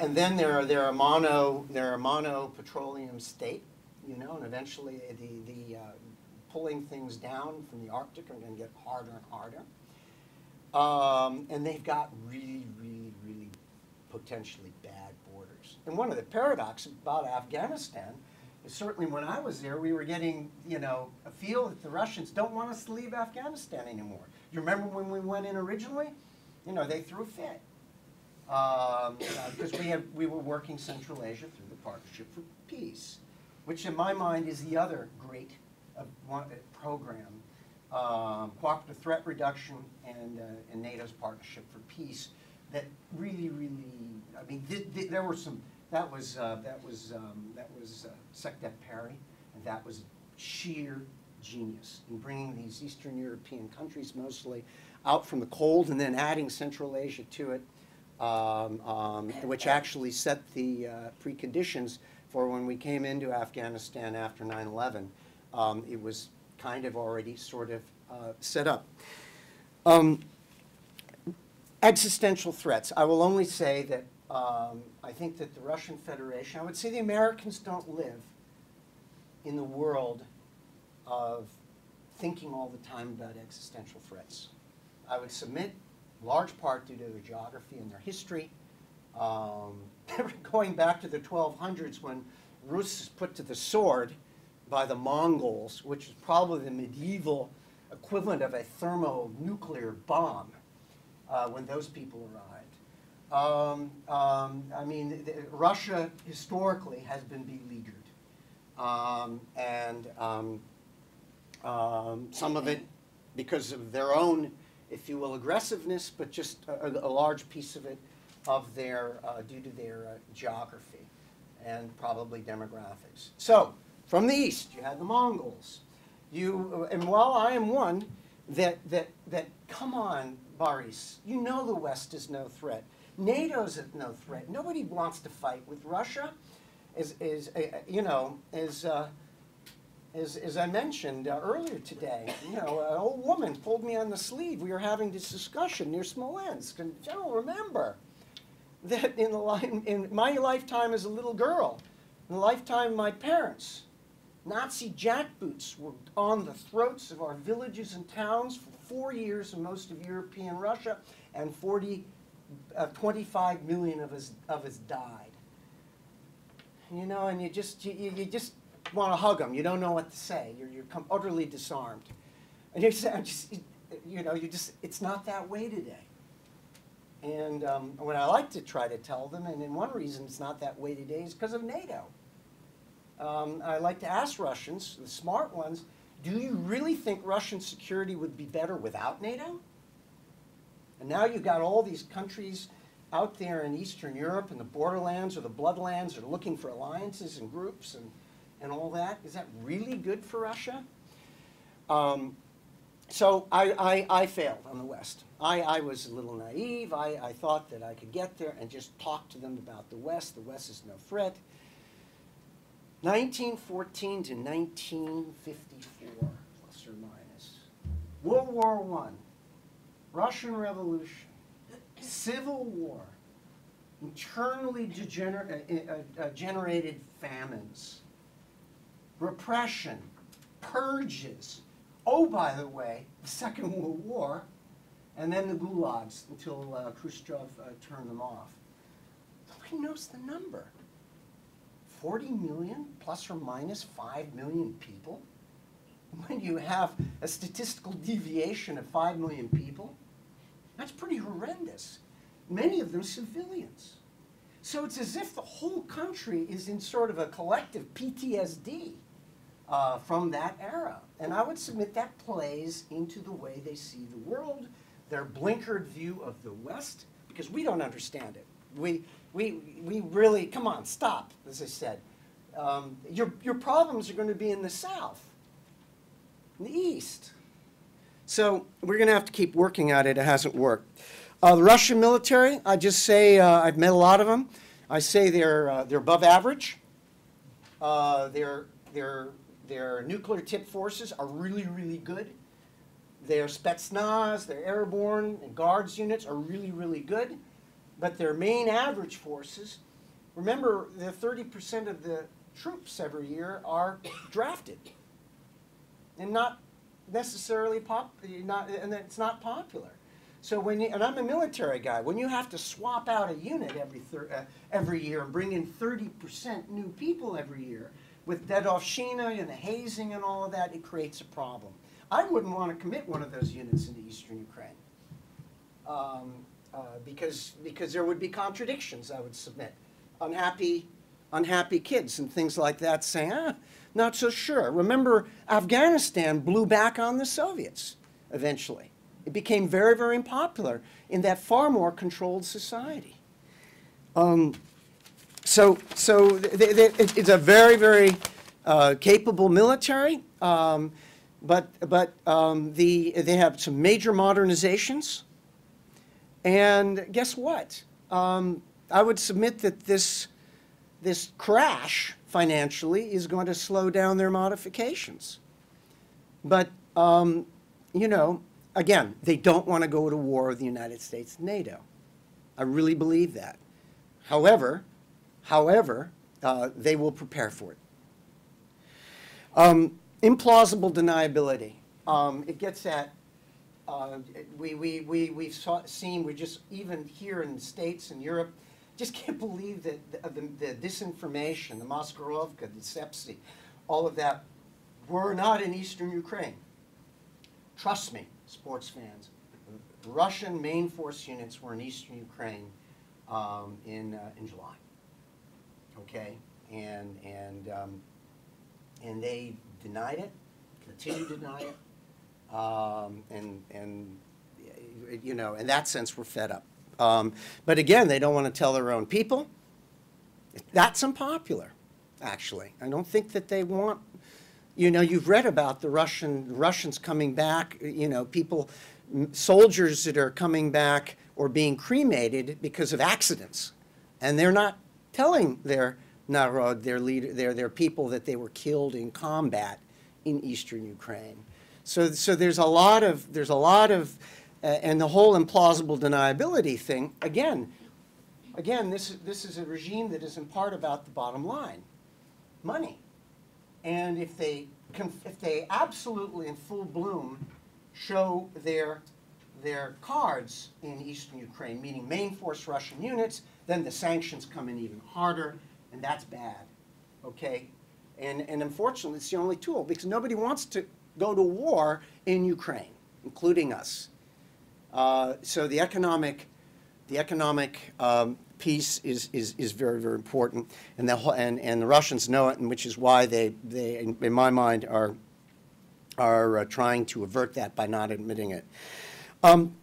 And then they're a mono petroleum state, you know, and eventually the pulling things down from the Arctic are going to get harder and harder. And they've got really, really, really potentially bad borders. And one of the paradoxes about Afghanistan is certainly when I was there, we were getting, you know, a feel that the Russians don't want us to leave Afghanistan anymore. You remember when we went in originally? You know, they threw a fit because we were working Central Asia through the Partnership for Peace, which in my mind is the other great program. Cooperative threat reduction and NATO's Partnership for Peace. That really, really. I mean, there were some. That was Secretary Perry, and that was sheer genius in bringing these Eastern European countries mostly out from the cold, and then adding Central Asia to it. which actually set the preconditions for when we came into Afghanistan after 9/11. It was kind of already sort of set up. Existential threats. I will only say that I think that the Russian Federation, I would say the Americans don't live in the world of thinking all the time about existential threats. I would submit, large part due to their geography and their history. Going back to the 1200s when Rus is put to the sword by the Mongols, which is probably the medieval equivalent of a thermonuclear bomb when those people arrived. I mean, Russia historically has been beleaguered. Some of it because of their own, if you will, aggressiveness, but just a large piece of it of their, due to their geography and probably demographics. So, from the east, you had the Mongols. And while I am one, that come on, Boris, you know the West is no threat. NATO's no threat. Nobody wants to fight with Russia. As I mentioned earlier today, you know, an old woman pulled me on the sleeve. We were having this discussion near Smolensk, and I don't remember that in my lifetime as a little girl, in the lifetime of my parents, Nazi jackboots were on the throats of our villages and towns for 4 years in most of European Russia, and 25 million of us died. You know, and you just want to hug them. You don't know what to say. You're utterly disarmed, and it's not that way today. And what I like to try to tell them, and then one reason it's not that way today is because of NATO. I like to ask Russians, the smart ones, do you really think Russian security would be better without NATO? And now you've got all these countries out there in Eastern Europe and the borderlands or the bloodlands are looking for alliances and groups and all that. Is that really good for Russia? So I failed on the West. I was a little naive. I thought that I could get there and just talk to them about the West. The West is no threat. 1914 to 1954, plus or minus. World War I, Russian Revolution, Civil War, internally generated famines, repression, purges. Oh, by the way, the Second World War, and then the gulags until Khrushchev turned them off. Nobody knows the number. 40 million, plus or minus 5 million people? When you have a statistical deviation of 5 million people, that's pretty horrendous. Many of them civilians. So it's as if the whole country is in sort of a collective PTSD from that era. And I would submit that plays into the way they see the world, their blinkered view of the West, because we don't understand it. We really, come on, stop, as I said. Your problems are going to be in the South, in the East. So we're going to have to keep working at it. It hasn't worked. The Russian military, I just say, I've met a lot of them. I say they're above average. Their nuclear tip forces are really, really good. Their spetsnaz, their airborne and guards units are really, really good. But their main average forces, remember, the 30% of the troops every year are drafted, and not necessarily and it's not popular. So and I'm a military guy. When you have to swap out a unit every year and bring in 30% new people every year with dedovshchina and the hazing and all of that, it creates a problem. I wouldn't want to commit one of those units into eastern Ukraine. Because there would be contradictions, I would submit. Unhappy kids and things like that saying, not so sure. Remember, Afghanistan blew back on the Soviets eventually. It became very, very unpopular in that far more controlled society. It's a very, very capable military, but they have some major modernizations. And guess what? I would submit that this crash financially is going to slow down their modifications. But, you know, again, they don't want to go to war with the United States and NATO. I really believe that. However, they will prepare for it. Implausible deniability. It gets at, we've seen, just even here in the States and Europe, just can't believe that the disinformation, the Maskarovka, the Sepsi, all of that, were not in Eastern Ukraine. Trust me, sports fans, Russian main force units were in Eastern Ukraine in July. Okay, and they denied it, continue to deny it, and you know, in that sense, we're fed up. But again, they don't want to tell their own people. That's unpopular, actually. I don't think that they want. You know, you've read about the Russians coming back. You know, people, soldiers that are coming back or being cremated because of accidents, and they're not telling their narod, their leader, their people that they were killed in combat in Eastern Ukraine. So there's a lot of and the whole implausible deniability thing. Again, this is a regime that is in part about the bottom line, money. And if they absolutely in full bloom show their cards in Eastern Ukraine, meaning main force Russian units, then the sanctions come in even harder, and that's bad. Okay? And unfortunately, it's the only tool, because nobody wants to go to war in Ukraine, including us. So the economic peace is very, very important, and the Russians know it, and which is why they in my mind, are trying to avert that by not admitting it.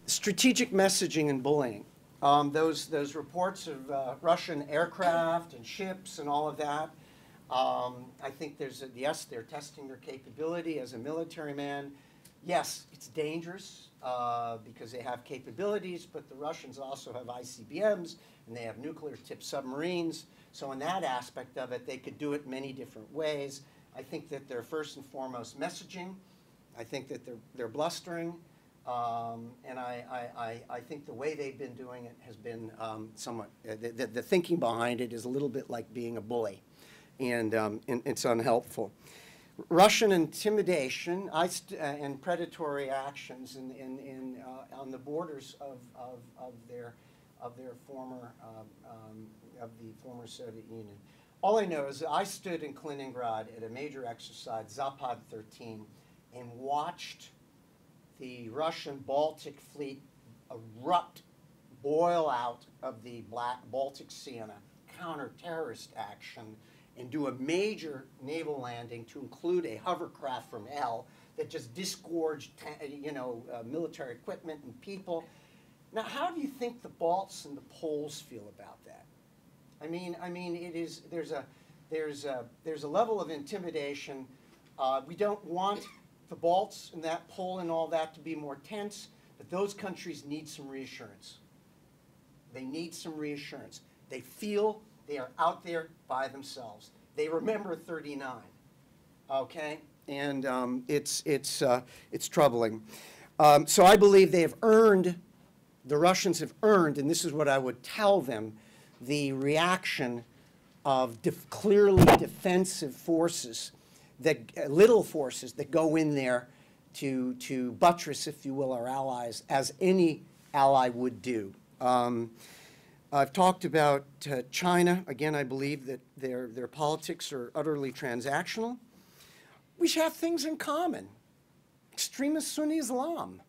Strategic messaging and bullying. Those reports of Russian aircraft and ships and all of that. I think yes, they're testing their capability as a military man. Yes, it's dangerous because they have capabilities, but the Russians also have ICBMs, and they have nuclear-tipped submarines. So in that aspect of it, they could do it many different ways. I think that they're first and foremost messaging. I think that they're blustering. And I think the way they've been doing it has been somewhat, the thinking behind it is a little bit like being a bully, and it's unhelpful. Russian intimidation and predatory actions on the borders of the former Soviet Union. All I know is that I stood in Kaliningrad at a major exercise, Zapad 13, and watched the Russian Baltic fleet erupt, boil out of the Baltic Sea on a counter-terrorist action, and do a major naval landing to include a hovercraft from L that just disgorged, you know, military equipment and people. Now, how do you think the Balts and the Poles feel about that? I mean, it is there's a level of intimidation. We don't want the Balts and that Poland and all that to be more tense, but those countries need some reassurance. They need some reassurance. They feel they are out there by themselves. They remember 39, okay? And it's troubling. So I believe they have earned, the Russians have earned, and this is what I would tell them, the reaction of clearly defensive forces, little forces that go in there to buttress, if you will, our allies, as any ally would do. I've talked about China. Again, I believe that their politics are utterly transactional. We should have things in common. Extremist Sunni Islam.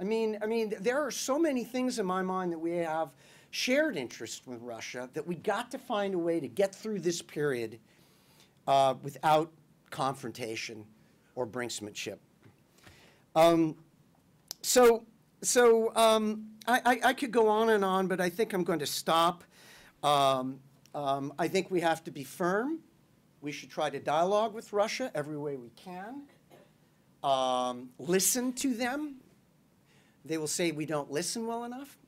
I mean, there are so many things in my mind that we have shared interest with Russia that we got to find a way to get through this period without confrontation or brinksmanship. I could go on and on, but I think I'm going to stop. I think we have to be firm. We should try to dialogue with Russia every way we can. Listen to them. They will say we don't listen well enough.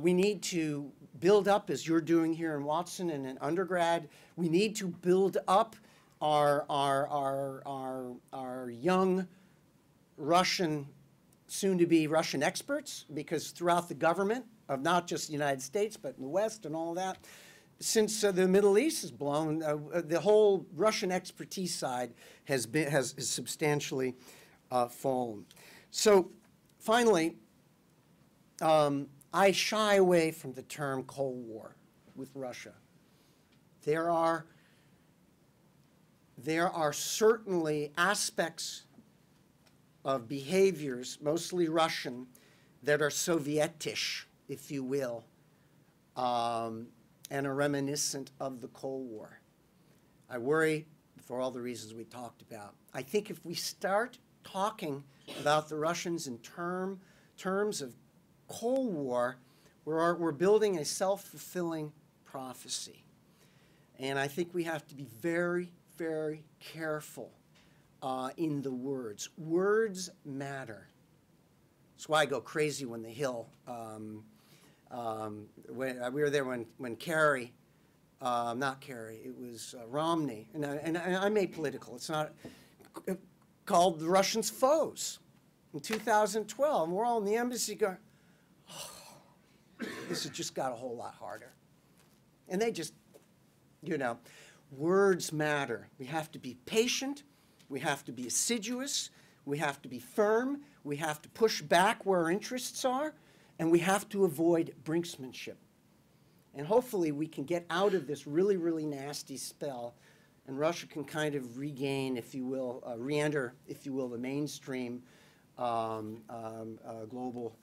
We need to build up, as you're doing here in Watson and in undergrad, we need to build up our young Russian, soon-to-be Russian experts, because throughout the government of not just the United States, but in the West and all that, since the Middle East has blown, the whole Russian expertise side has substantially fallen. So finally, I shy away from the term Cold War with Russia. There are certainly aspects of behaviors, mostly Russian, that are Sovietish, if you will, and are reminiscent of the Cold War. I worry for all the reasons we talked about. I think if we start talking about the Russians in terms of Cold War, we're building a self-fulfilling prophecy. And I think we have to be very, very careful in the words. Words matter. That's why I go crazy when the Hill, we were there when Kerry, not Kerry, it was Romney, and I made political, it's not, called the Russians foes in 2012. And we're all in the embassy going, oh, this has just got a whole lot harder. And they just, you know, words matter. We have to be patient. We have to be assiduous. We have to be firm. We have to push back where our interests are. And we have to avoid brinksmanship. And hopefully we can get out of this really, really nasty spell, and Russia can kind of regain, if you will, re-enter, if you will, the mainstream global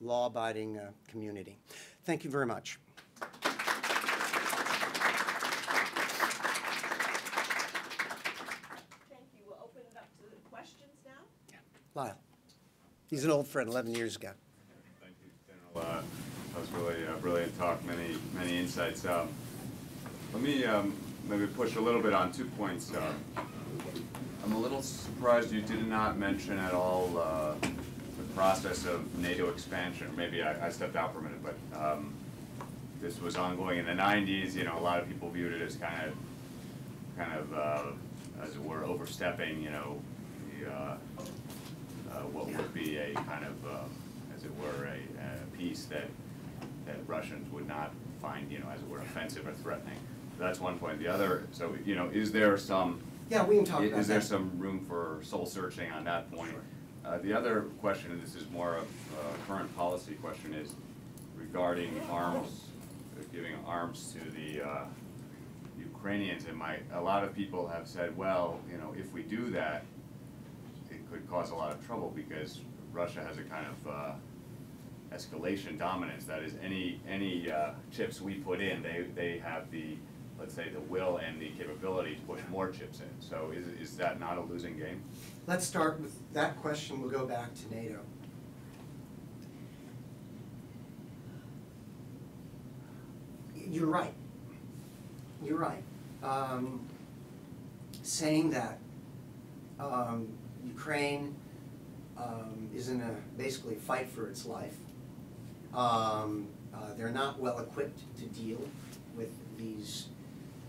law-abiding community. Thank you very much. Thank you. We'll open it up to the questions now. Yeah. Lyle. He's an old friend, 11 years ago. Thank you, General. That was really a brilliant talk, many insights. Let me maybe push a little bit on 2 points. I'm a little surprised you did not mention at all the process of NATO expansion. Maybe I stepped out for a minute, but this was ongoing in the 90s. You know, a lot of people viewed it as kind of as it were, overstepping. You know, the what would be a kind of, as it were, a piece that Russians would not find, you know, as it were, offensive or threatening. So that's one point. The other, so, you know, is there some, yeah, we can talk about, is there some room for soul searching on that point? Sure. The other question, and this is more of a current policy question, is regarding arms, giving arms to the Ukrainians. And a lot of people have said, well, you know, if we do that, it could cause a lot of trouble because Russia has a kind of escalation dominance. That is, any chips we put in, they have the, let's say, the will and the capability to push more chips in. So is that not a losing game? Let's start with that question. We'll go back to NATO. You're right. You're right. Saying that, Ukraine is in a basically fight for its life. They're not well equipped to deal with these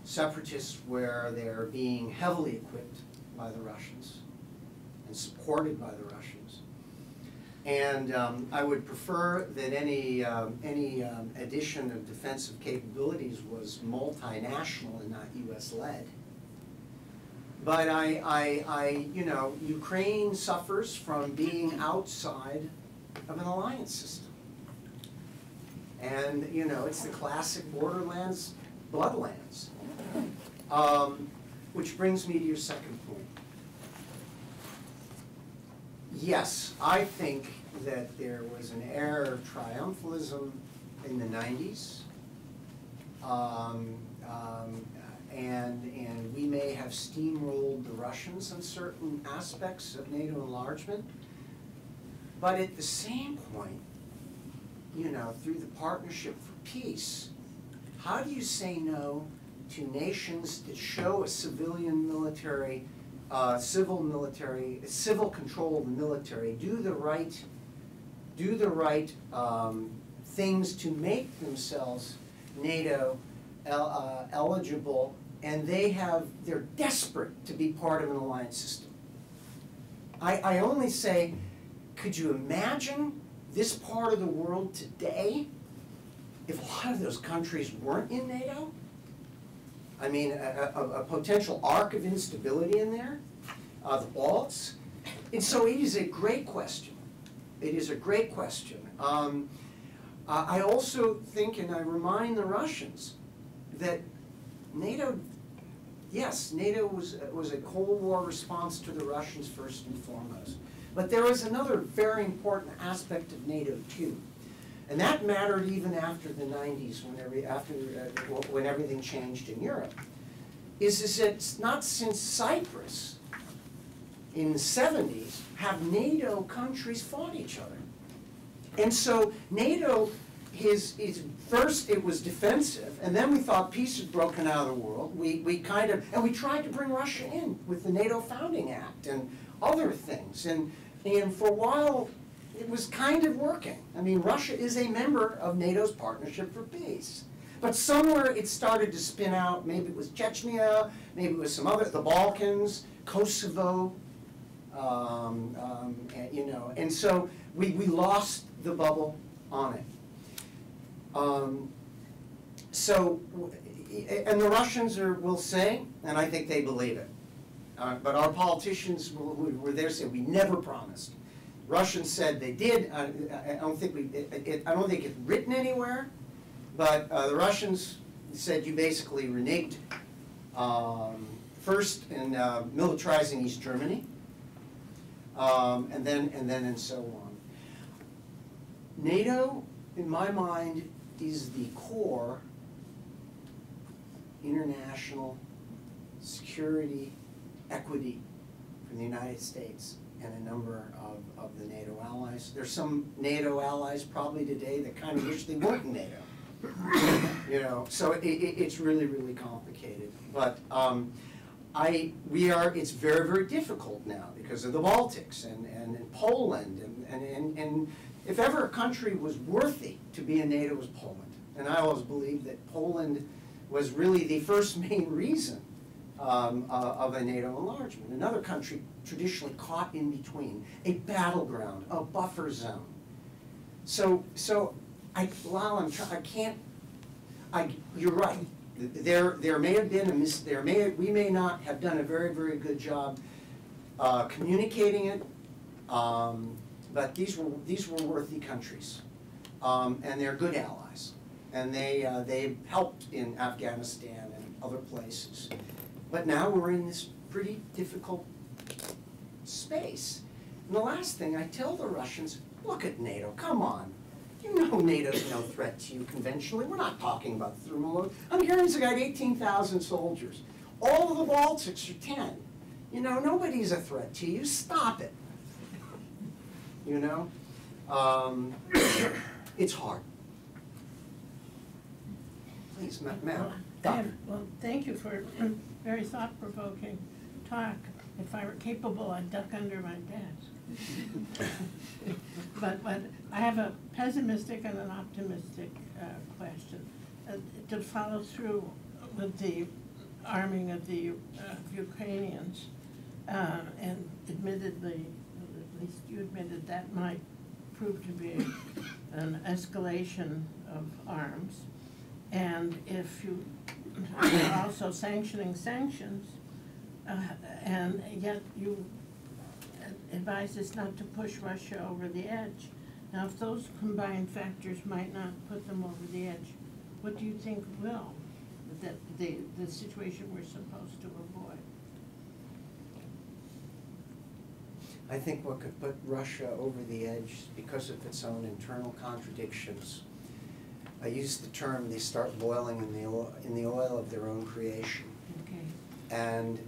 separatists, where they're being heavily equipped by the Russians and supported by the Russians. And I would prefer that any addition of defensive capabilities was multinational and not U.S.-led. But you know, Ukraine suffers from being outside of an alliance system. And, you know, it's the classic borderlands, bloodlands. Which brings me to your second point. Yes, I think that there was an air of triumphalism in the 90s. And we may have steamrolled the Russians on certain aspects of NATO enlargement. But at the same point, you know, through the Partnership for Peace, how do you say no to nations that show a civilian military, civil control of the military, do the right things to make themselves NATO eligible, and they're desperate to be part of an alliance system. I only say, could you imagine this part of the world today if a lot of those countries weren't in NATO? I mean, a potential arc of instability in there, the Balts. And so it is a great question. It is a great question. I also think, and I remind the Russians, that NATO, yes, NATO was a Cold War response to the Russians first and foremost. But there was another very important aspect of NATO too. And that mattered even after the 90s, when everything changed in Europe, is that it's not since Cyprus in the 70s have NATO countries fought each other. And so NATO, first it was defensive, and then we thought peace had broken out of the world. We tried to bring Russia in with the NATO Founding Act and other things. And for a while, it was kind of working. I mean, Russia is a member of NATO's Partnership for Peace. But somewhere it started to spin out. Maybe it was Chechnya, maybe it was the Balkans, Kosovo, you know. And so we lost the bubble on it. And the Russians will say, and I think they believe it, but our politicians who were there said, we never promised. Russians said they did. I don't think I don't think it's written anywhere, but the Russians said you basically reneged first in militarizing East Germany, and then and so on. NATO, in my mind, is the core international security equity from the United States and a number of the NATO allies. There's some NATO allies probably today that kind of wish they weren't in NATO. You know, so it's really, really complicated. But it's very, very difficult now because of the Baltics and Poland. And if ever a country was worthy to be in NATO, it was Poland. And I always believed that Poland was really the first main reason of a NATO enlargement. Another country traditionally caught in between, a battleground, a buffer zone. You're right. There may have been we may not have done a very, very good job communicating it, but these were worthy countries, and they're good allies, and they helped in Afghanistan and other places. But now we're in this pretty difficult space. And the last thing I tell the Russians, look at NATO, come on. You know NATO's no threat to you conventionally. We're not talking about thermal load. Hungarians have got 18,000 soldiers. All of the Baltics are 10. You know, nobody's a threat to you. Stop it. You know? It's hard. Please, Madam. Well, thank you for a very thought-provoking talk. If I were capable, I'd duck under my desk. But I have a pessimistic and an optimistic question to follow through with the arming of the Ukrainians. And admittedly, at least you admitted, that might prove to be an escalation of arms. And if you are also sanctioning sanctions, and yet you advise us not to push Russia over the edge. Now, if those combined factors might not put them over the edge, what do you think will? That the situation we're supposed to avoid? I think what could put Russia over the edge because of its own internal contradictions. I use the term, they start boiling in the oil of their own creation. Okay. And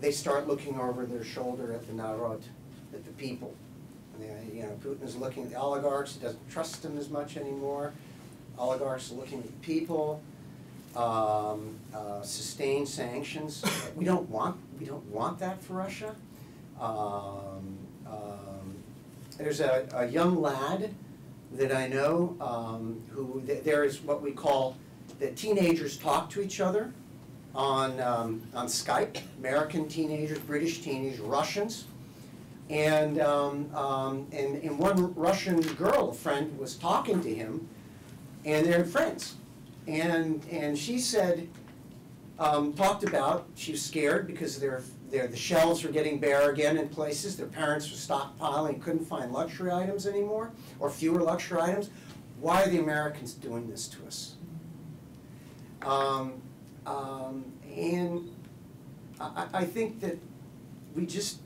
they start looking over their shoulder at the narod, at the people. You know, Putin is looking at the oligarchs. He doesn't trust them as much anymore. Oligarchs are looking at the people. Sustained sanctions. We don't want that for Russia. There's a young lad that I know who there is what we call the teenagers talk to each other on Skype, American teenagers, British teenagers, Russians. And one Russian girl, a friend, was talking to him, and they're friends. And she said, talked about, she was scared because the shelves were getting bare again in places. Their parents were stockpiling, couldn't find luxury items anymore, or fewer luxury items. Why are the Americans doing this to us? And I think that we just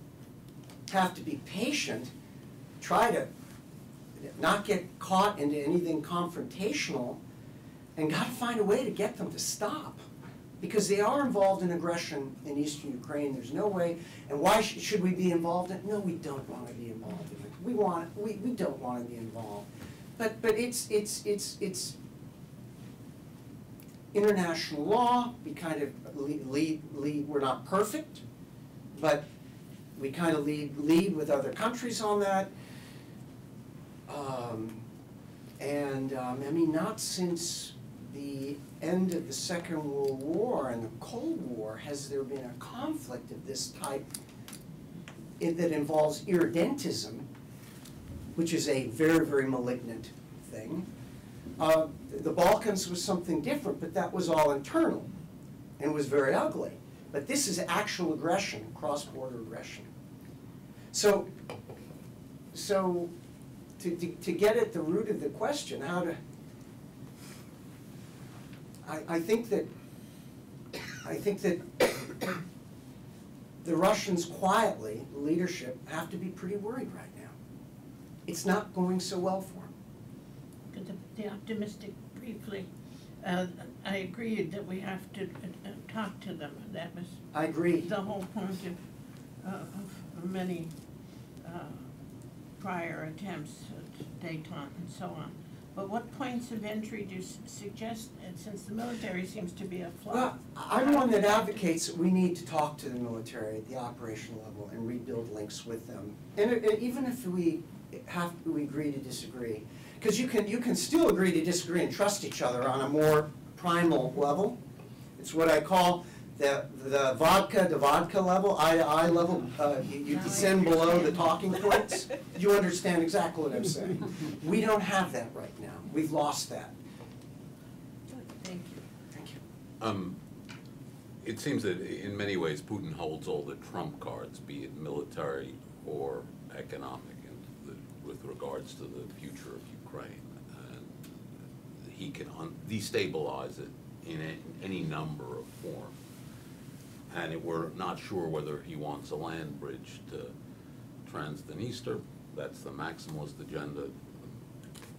have to be patient, try to not get caught into anything confrontational, and got to find a way to get them to stop, because they are involved in aggression in eastern Ukraine. There's no way, and why should we be involved in it? No, we don't want to be involved in it. We don't want to be involved. But it's international law. We kind of lead. We're not perfect, but we kind of lead with other countries on that. I mean, not since the end of the Second World War and the Cold War has there been a conflict of this type that involves irredentism, which is a very, very malignant thing. The Balkans was something different, but that was all internal and was very ugly. But this is actual aggression, cross-border aggression. So to get at the root of the question, how to, I think that the Russians quietly, the leadership, have to be pretty worried right now. It's not going so well for them. To the optimistic, briefly, I agree that we have to talk to them. That was I agree. The whole point of many prior attempts at detente and so on. But what points of entry do you suggest, and since the military seems to be a flaw? Well, I'm one that advocates that we need to talk to the military at the operational level and rebuild links with them. And even if we agree to disagree, because you can still agree to disagree and trust each other on a more primal level. It's what I call the vodka to vodka level, eye-to-eye level. You descend below the talking points. You understand exactly what I'm saying. We don't have that right now. We've lost that. Thank you. Thank you. It seems that in many ways Putin holds all the trump cards, be it military or economic, and with regards to the future of Ukraine. And he can destabilize it in any number of forms. And we're not sure whether he wants a land bridge to Transdniester. That's the maximalist agenda.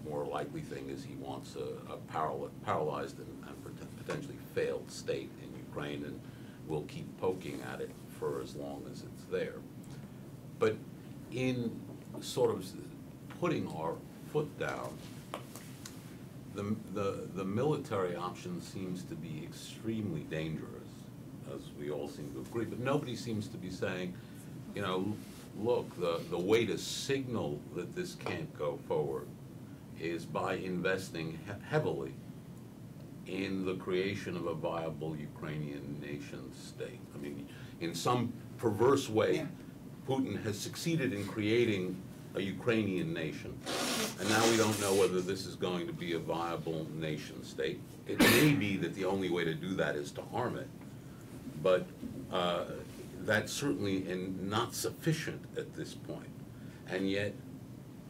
The more likely thing is he wants a paralyzed and potentially failed state in Ukraine, and will keep poking at it for as long as it's there. But in sort of putting our foot down, the military option seems to be extremely dangerous, as we all seem to agree, but nobody seems to be saying, you know, look, the way to signal that this can't go forward is by investing heavily in the creation of a viable Ukrainian nation state. I mean, in some perverse way, yeah, Putin has succeeded in creating a Ukrainian nation, and now we don't know whether this is going to be a viable nation state. It may be that the only way to do that is to harm it, but that's certainly not sufficient at this point. And yet,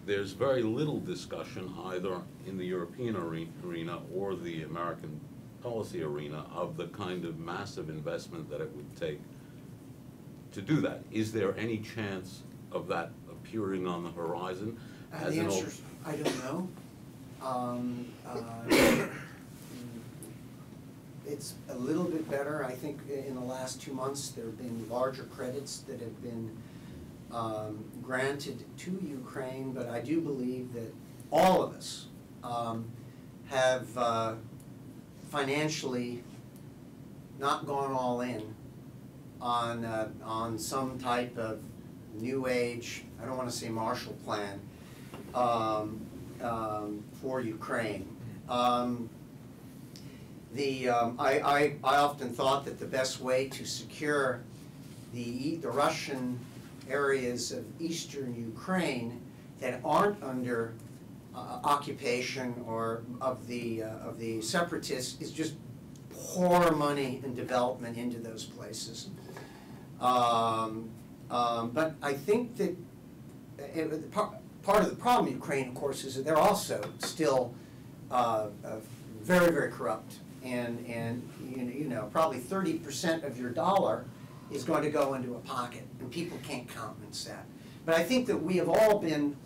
there's very little discussion either in the European arena or the American policy arena of the kind of massive investment that it would take to do that. Is there any chance of that appearing on the horizon? As the answer is, I don't know. It's a little bit better. I think in the last 2 months there have been larger credits that have been granted to Ukraine, but I do believe that all of us have financially not gone all in on some type of new age, I don't want to say Marshall Plan, for Ukraine. I often thought that the best way to secure the Russian areas of eastern Ukraine that aren't under occupation or of the separatists is just pour money and development into those places. But I think that part of the problem in Ukraine, of course, is that they're also still very, very corrupt, and you know probably 30% of your dollar is going to go into a pocket, and people can't countenance that. But I think that we have all been,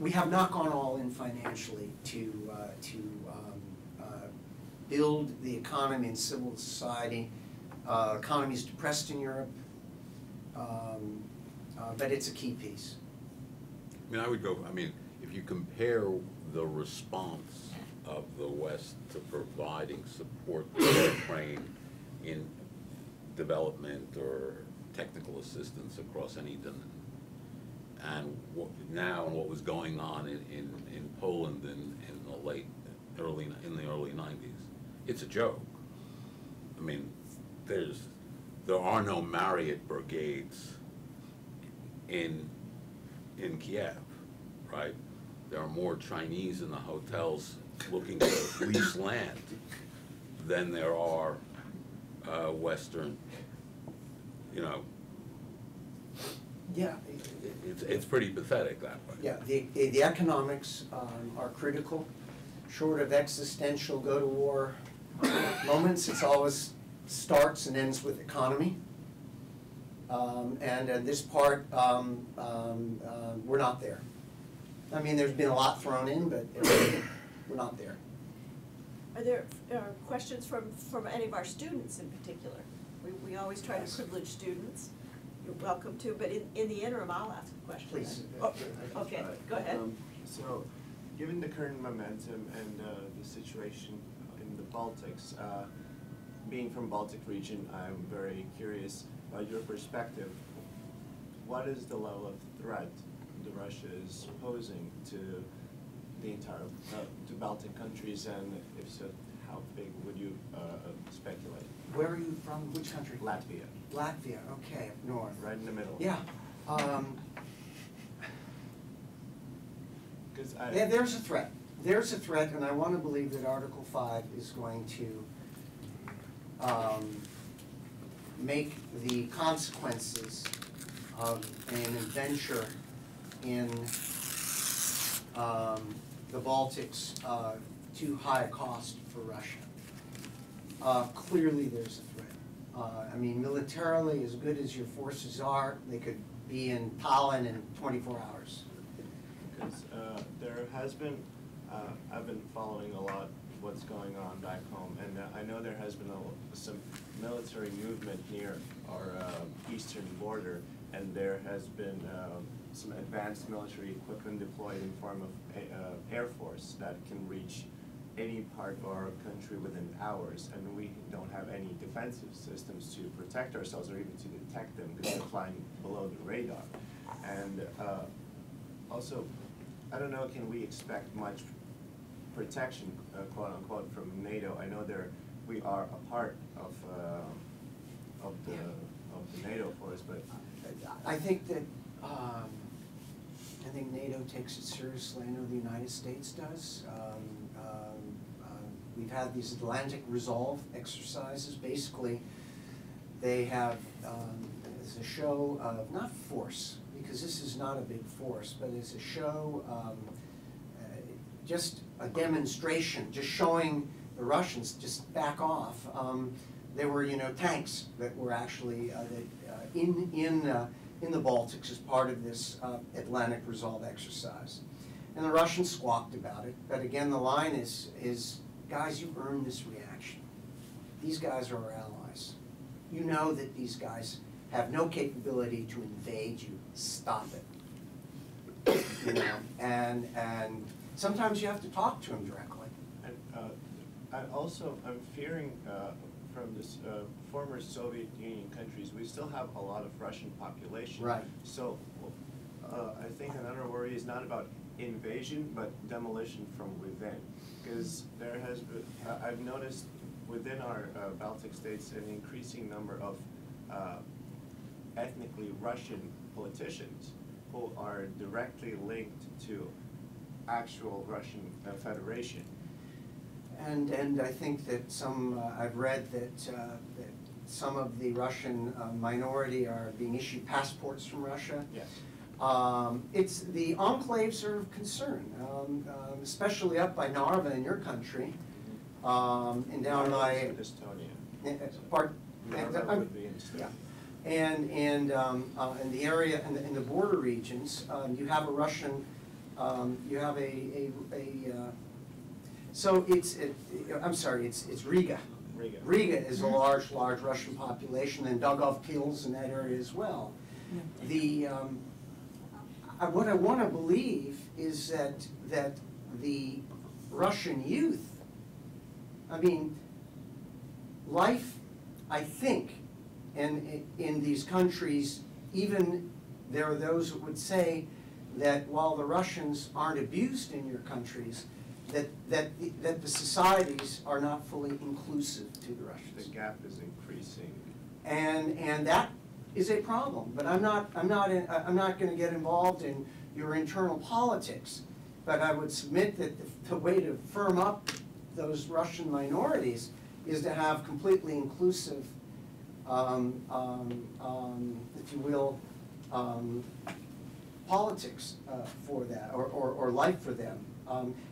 we have not gone all in financially to build the economy and civil society. Economy is depressed in Europe, but it's a key piece. I mean, I would go, I mean, if you compare the response of the West to providing support to Ukraine in development or technical assistance across any dimension, and what, now and what was going on in Poland in the early 90s, it's a joke. I mean, there are no Marriott brigades in Kiev, right? There are more Chinese in the hotels looking to lease land than there are Western, you know. Yeah. It's pretty pathetic that way. Yeah, the economics are critical. Short of existential go to war moments, it's always starts and ends with economy. And this part, we're not there. I mean, there's been a lot thrown in, but we're not there. Are there questions from any of our students in particular? We always try to privilege students. You're welcome to, but in the interim, I'll ask a question. Please. Oh, okay, go ahead. So, given the current momentum and the situation in the Baltics, being from Baltic region, I'm very curious about your perspective. What is the level of threat that Russia is posing to the entire to Baltic countries, and if so, how big would you speculate? Where are you from? Which country? Latvia. Latvia, okay, up north. Right in the middle. Yeah. There's a threat. There's a threat, and I want to believe that Article 5 is going to make the consequences of an adventure in the Baltics too high a cost for Russia. Clearly there's a threat. I mean, militarily, as good as your forces are, they could be in Tallinn in 24 hours. Because there has been, I've been following a lot what's going on back home, and I know there has been some military movement near our eastern border, and there has been some advanced military equipment deployed in form of Air Force that can reach any part of our country within hours, and we don't have any defensive systems to protect ourselves or even to detect them because they're flying below the radar. And also, I don't know, can we expect much protection, quote unquote, from NATO? I know we are a part of the NATO force, but I think that I think NATO takes it seriously. I know the United States does. We've had these Atlantic Resolve exercises. Basically, they have as a show of not force, because this is not a big force, but as a show, just a demonstration, just showing the Russians just back off. There were, you know, tanks that were actually in the Baltics as part of this Atlantic Resolve exercise, and the Russians squawked about it. But again, the line is guys, you earned this reaction. These guys are our allies. You know that these guys have no capability to invade you. Stop it. You know, and sometimes you have to talk to them directly. And I'm fearing from this former Soviet Union countries, we still have a lot of Russian population. Right. So I think another worry is not about invasion, but demolition from within. Because there has been, I've noticed within our Baltic states an increasing number of ethnically Russian politicians who are directly linked to actual Russian Federation. And I think that some, I've read that, that some of the Russian minority are being issued passports from Russia. Yes. It's the enclaves are of concern, especially up by Narva in your country, and down by Estonia. And the area and the border regions, you have a Russian, you have so it's Riga. Riga is a large Russian population, and Dugov Pils in that area as well. Yeah. The what I want to believe is that the Russian youth, I mean, life, I think, and in these countries, even there are those who would say that while the Russians aren't abused in your countries, that the societies are not fully inclusive to the Russians. The gap is increasing, and that is a problem. But I'm not going to get involved in your internal politics. But I would submit that the way to firm up those Russian minorities is to have completely inclusive, if you will, politics for that, or life for them.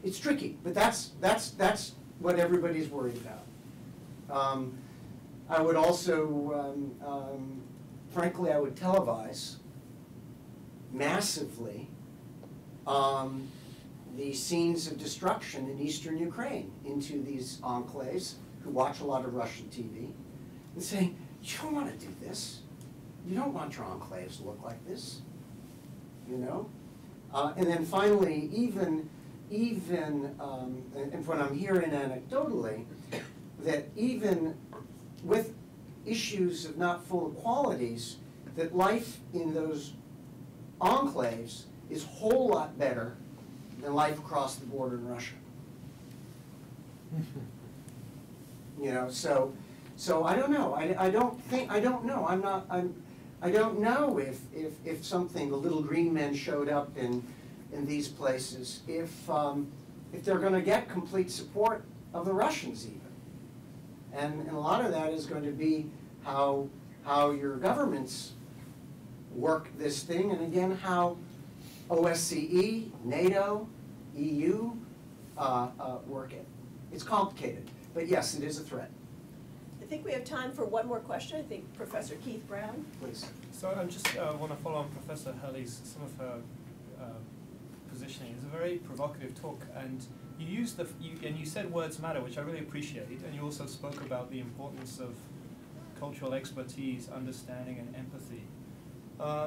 It's tricky, but that's what everybody's worried about. I would also, frankly, I would televise massively the scenes of destruction in eastern Ukraine into these enclaves who watch a lot of Russian TV and saying, you don't want to do this. You don't want your enclaves to look like this, you know? And then finally, even and when I'm hearing anecdotally, that even with issues of not full equalities, that life in those enclaves is a whole lot better than life across the border in Russia. You know, so I don't know. I don't know if something, the little green men showed up in these places, if they're going to get complete support of the Russians even. And a lot of that is going to be how your governments work this thing, and again, how OSCE, NATO, EU work it. It's complicated, but yes, it is a threat. I think we have time for one more question. I think Professor Keith Brown, please. So I just want to follow on Professor Hurley's, some of her positioning. It's a very provocative talk, and you used and you said words matter, which I really appreciate, and you also spoke about the importance of cultural expertise, understanding, and empathy. I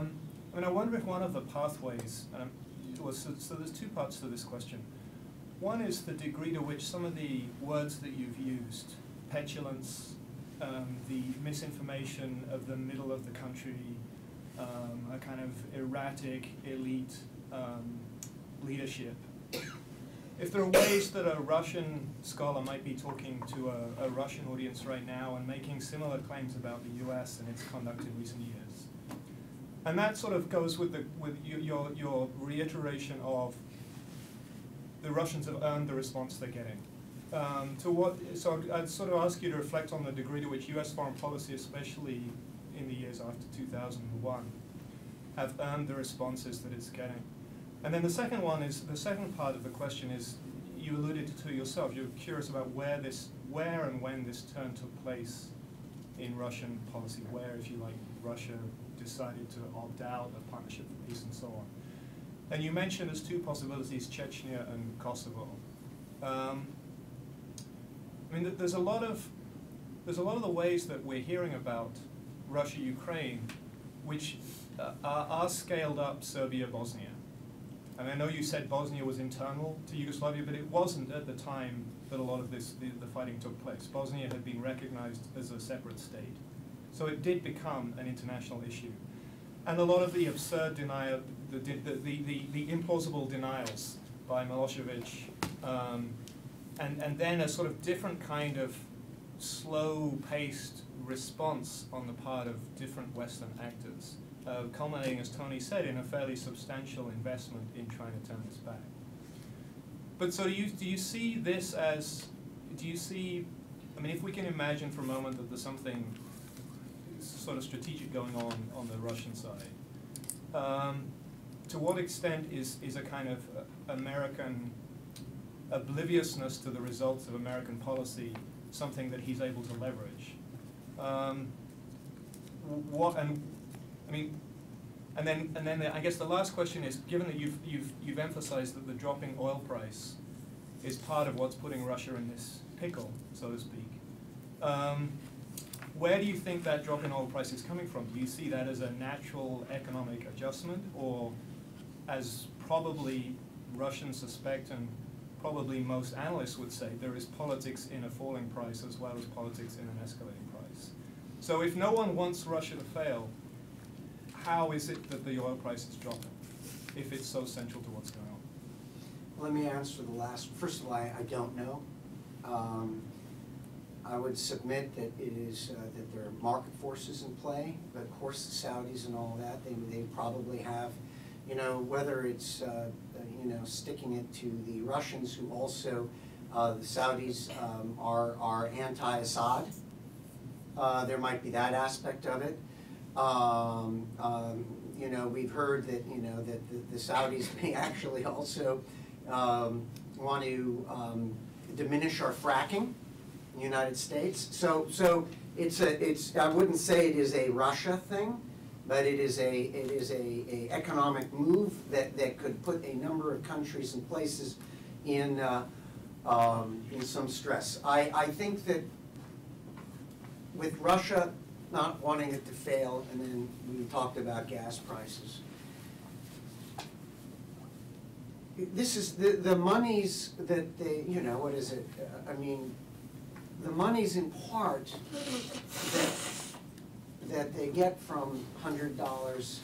mean, I wonder if one of the pathways, so there's two parts to this question. One is the degree to which some of the words that you've used, petulance, the misinformation of the middle of the country, a kind of erratic, elite leadership, if there are ways that a Russian scholar might be talking to a Russian audience right now and making similar claims about the U.S. and its conduct in recent years. And that sort of goes with your reiteration of the Russians have earned the response they're getting. So I'd sort of ask you to reflect on the degree to which U.S. foreign policy, especially in the years after 2001, have earned the responses that it's getting. And then the second one is, the second part of the question is, you alluded to yourself, you're curious about where and when this turn took place in Russian policy, where, if you like, Russia decided to opt out of Partnership for Peace and so on. And you mentioned as two possibilities, Chechnya and Kosovo. I mean, there's a lot of the ways that we're hearing about Russia-Ukraine, which are scaled up Serbia-Bosnia. And I know you said Bosnia was internal to Yugoslavia, but it wasn't at the time that a lot of this, the fighting took place. Bosnia had been recognized as a separate state. So it did become an international issue. And a lot of the absurd denial, the implausible denials by Milosevic, and then a sort of different kind of slow-paced response on the part of different Western actors, culminating, as Tony said, in a fairly substantial investment in trying to turn this back. But so do you see this as, I mean, if we can imagine for a moment that there's something sort of strategic going on the Russian side, to what extent is a kind of American obliviousness to the results of American policy something that he's able to leverage? And then I guess the last question is, given that you've emphasized that the dropping oil price is part of what's putting Russia in this pickle, so to speak, where do you think that drop in oil price is coming from? Do you see that as a natural economic adjustment, or as probably Russians suspect and probably most analysts would say, there is politics in a falling price as well as politics in an escalating price? So if no one wants Russia to fail, how is it that the oil price is dropping if it's so central to what's going on? Let me answer the last. First of all, I don't know. I would submit that it is that there are market forces in play, but of course the Saudis and all that, they probably have, you know, whether it's you know, sticking it to the Russians, who also the Saudis are anti-Assad. There might be that aspect of it. You know, we've heard that the Saudis may actually also want to diminish our fracking. United States. So it's a, I wouldn't say it is a Russia thing, but it is a economic move that could put a number of countries and places in some stress. I think that with Russia not wanting it to fail, and then we talked about gas prices. This is the monies that they, you know, what is it? I mean, the monies in part that they get from $100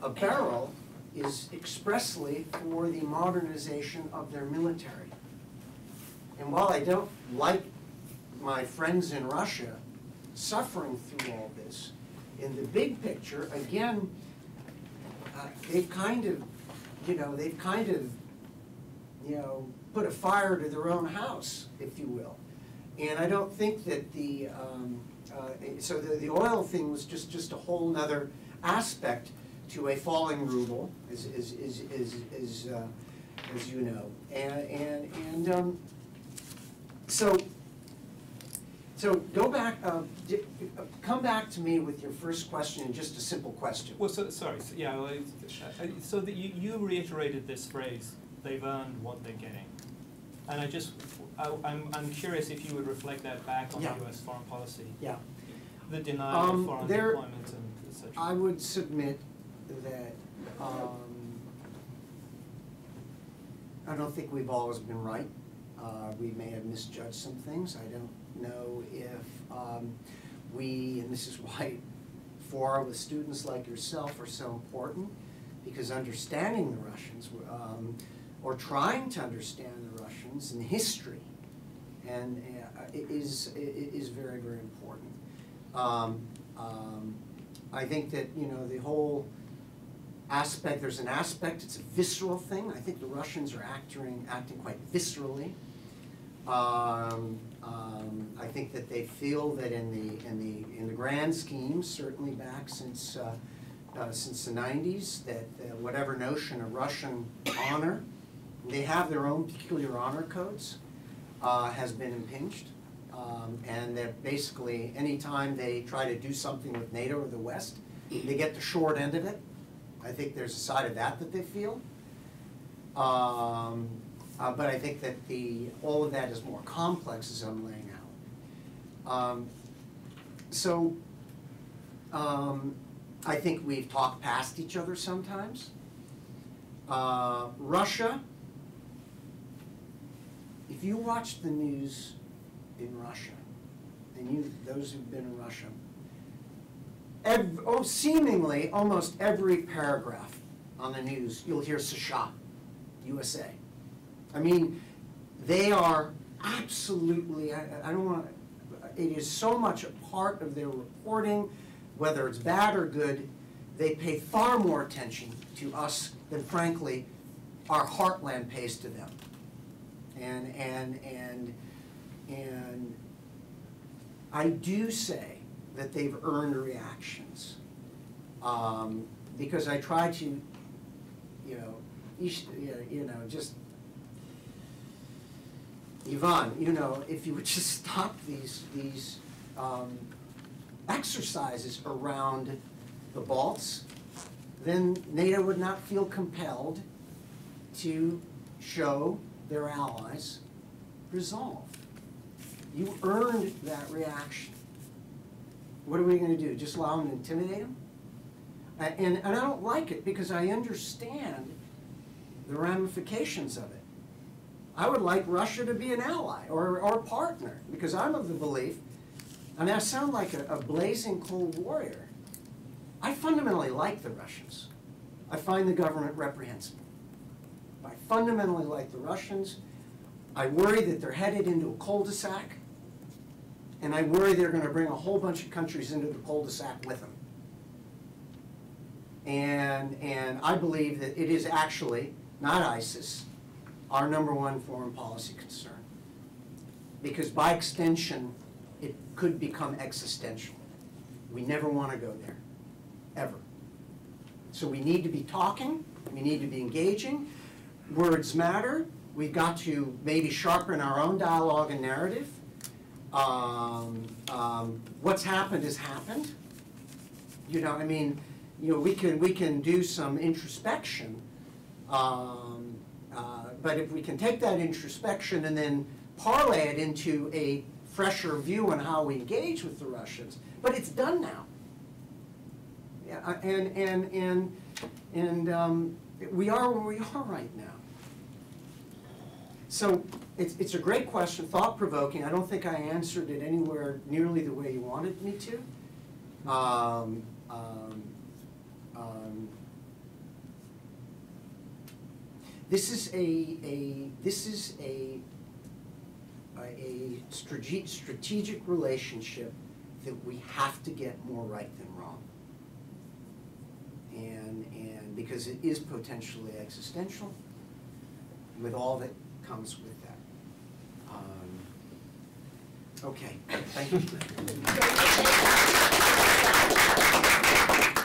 a barrel is expressly for the modernization of their military. And while I don't like my friends in Russia suffering through all this, in the big picture, again, they've kind of, put a fire to their own house, if you will. And I don't think that the, so the oil thing was just a whole nother aspect to a falling ruble, as you know. And so go back, come back to me with your first question, and just a simple question. Well, so, sorry, so, yeah, well, so that you reiterated this phrase, they've earned what they're getting. And I just, I'm curious if you would reflect that back on U.S. foreign policy. Yeah. The denial of foreign deployment and such. I would submit that I don't think we've always been right. We may have misjudged some things. I don't know if we, and this is why fora with students like yourself are so important, because understanding the Russians, or trying to understand the Russians and history, and it is very, very important. I think that the whole aspect. There's an aspect. It's a visceral thing. I think the Russians are acting quite viscerally. I think that they feel that in the grand scheme, certainly back since the 90s, that whatever notion of Russian honor. They have their own peculiar honor codes, has been impinged, and that basically any time they try to do something with NATO or the West, they get the short end of it. I think there's a side of that they feel. But I think that all of that is more complex, as I'm laying out. I think we've talked past each other sometimes. Russia. If you watch the news in Russia, and those who've been in Russia, seemingly almost every paragraph on the news, you'll hear Sochi, USA. I mean, they are absolutely, I don't want to, it is so much a part of their reporting, whether it's bad or good, they pay far more attention to us than, frankly, our heartland pays to them. And I do say that they've earned reactions, because I try to, just, Yvonne, if you would just stop these exercises around the Balts, then NATO would not feel compelled to show their allies resolve. You earned that reaction. What are we going to do? Just allow them to intimidate them? And I don't like it because I understand the ramifications of it. I would like Russia to be an ally or a partner, because I'm of the belief, and I sound like a blazing cold warrior, I fundamentally like the Russians. I find the government reprehensible. I fundamentally like the Russians. I worry that they're headed into a cul-de-sac, and I worry they're going to bring a whole bunch of countries into the cul-de-sac with them. And I believe that it is actually, not ISIS, our number one foreign policy concern. Because by extension, it could become existential. We never want to go there, ever. So we need to be talking, we need to be engaging. Words matter. We've got to maybe sharpen our own dialogue and narrative. What's happened has happened. We can do some introspection, but if we can take that introspection and then parlay it into a fresher view on how we engage with the Russians, but it's done now. Yeah, and we are where we are right now. So it's a great question, thought-provoking. I don't think I answered it anywhere nearly the way you wanted me to. This is a strategic relationship that we have to get more right than wrong. And because it is potentially existential, with all that comes with that. Okay, thank you.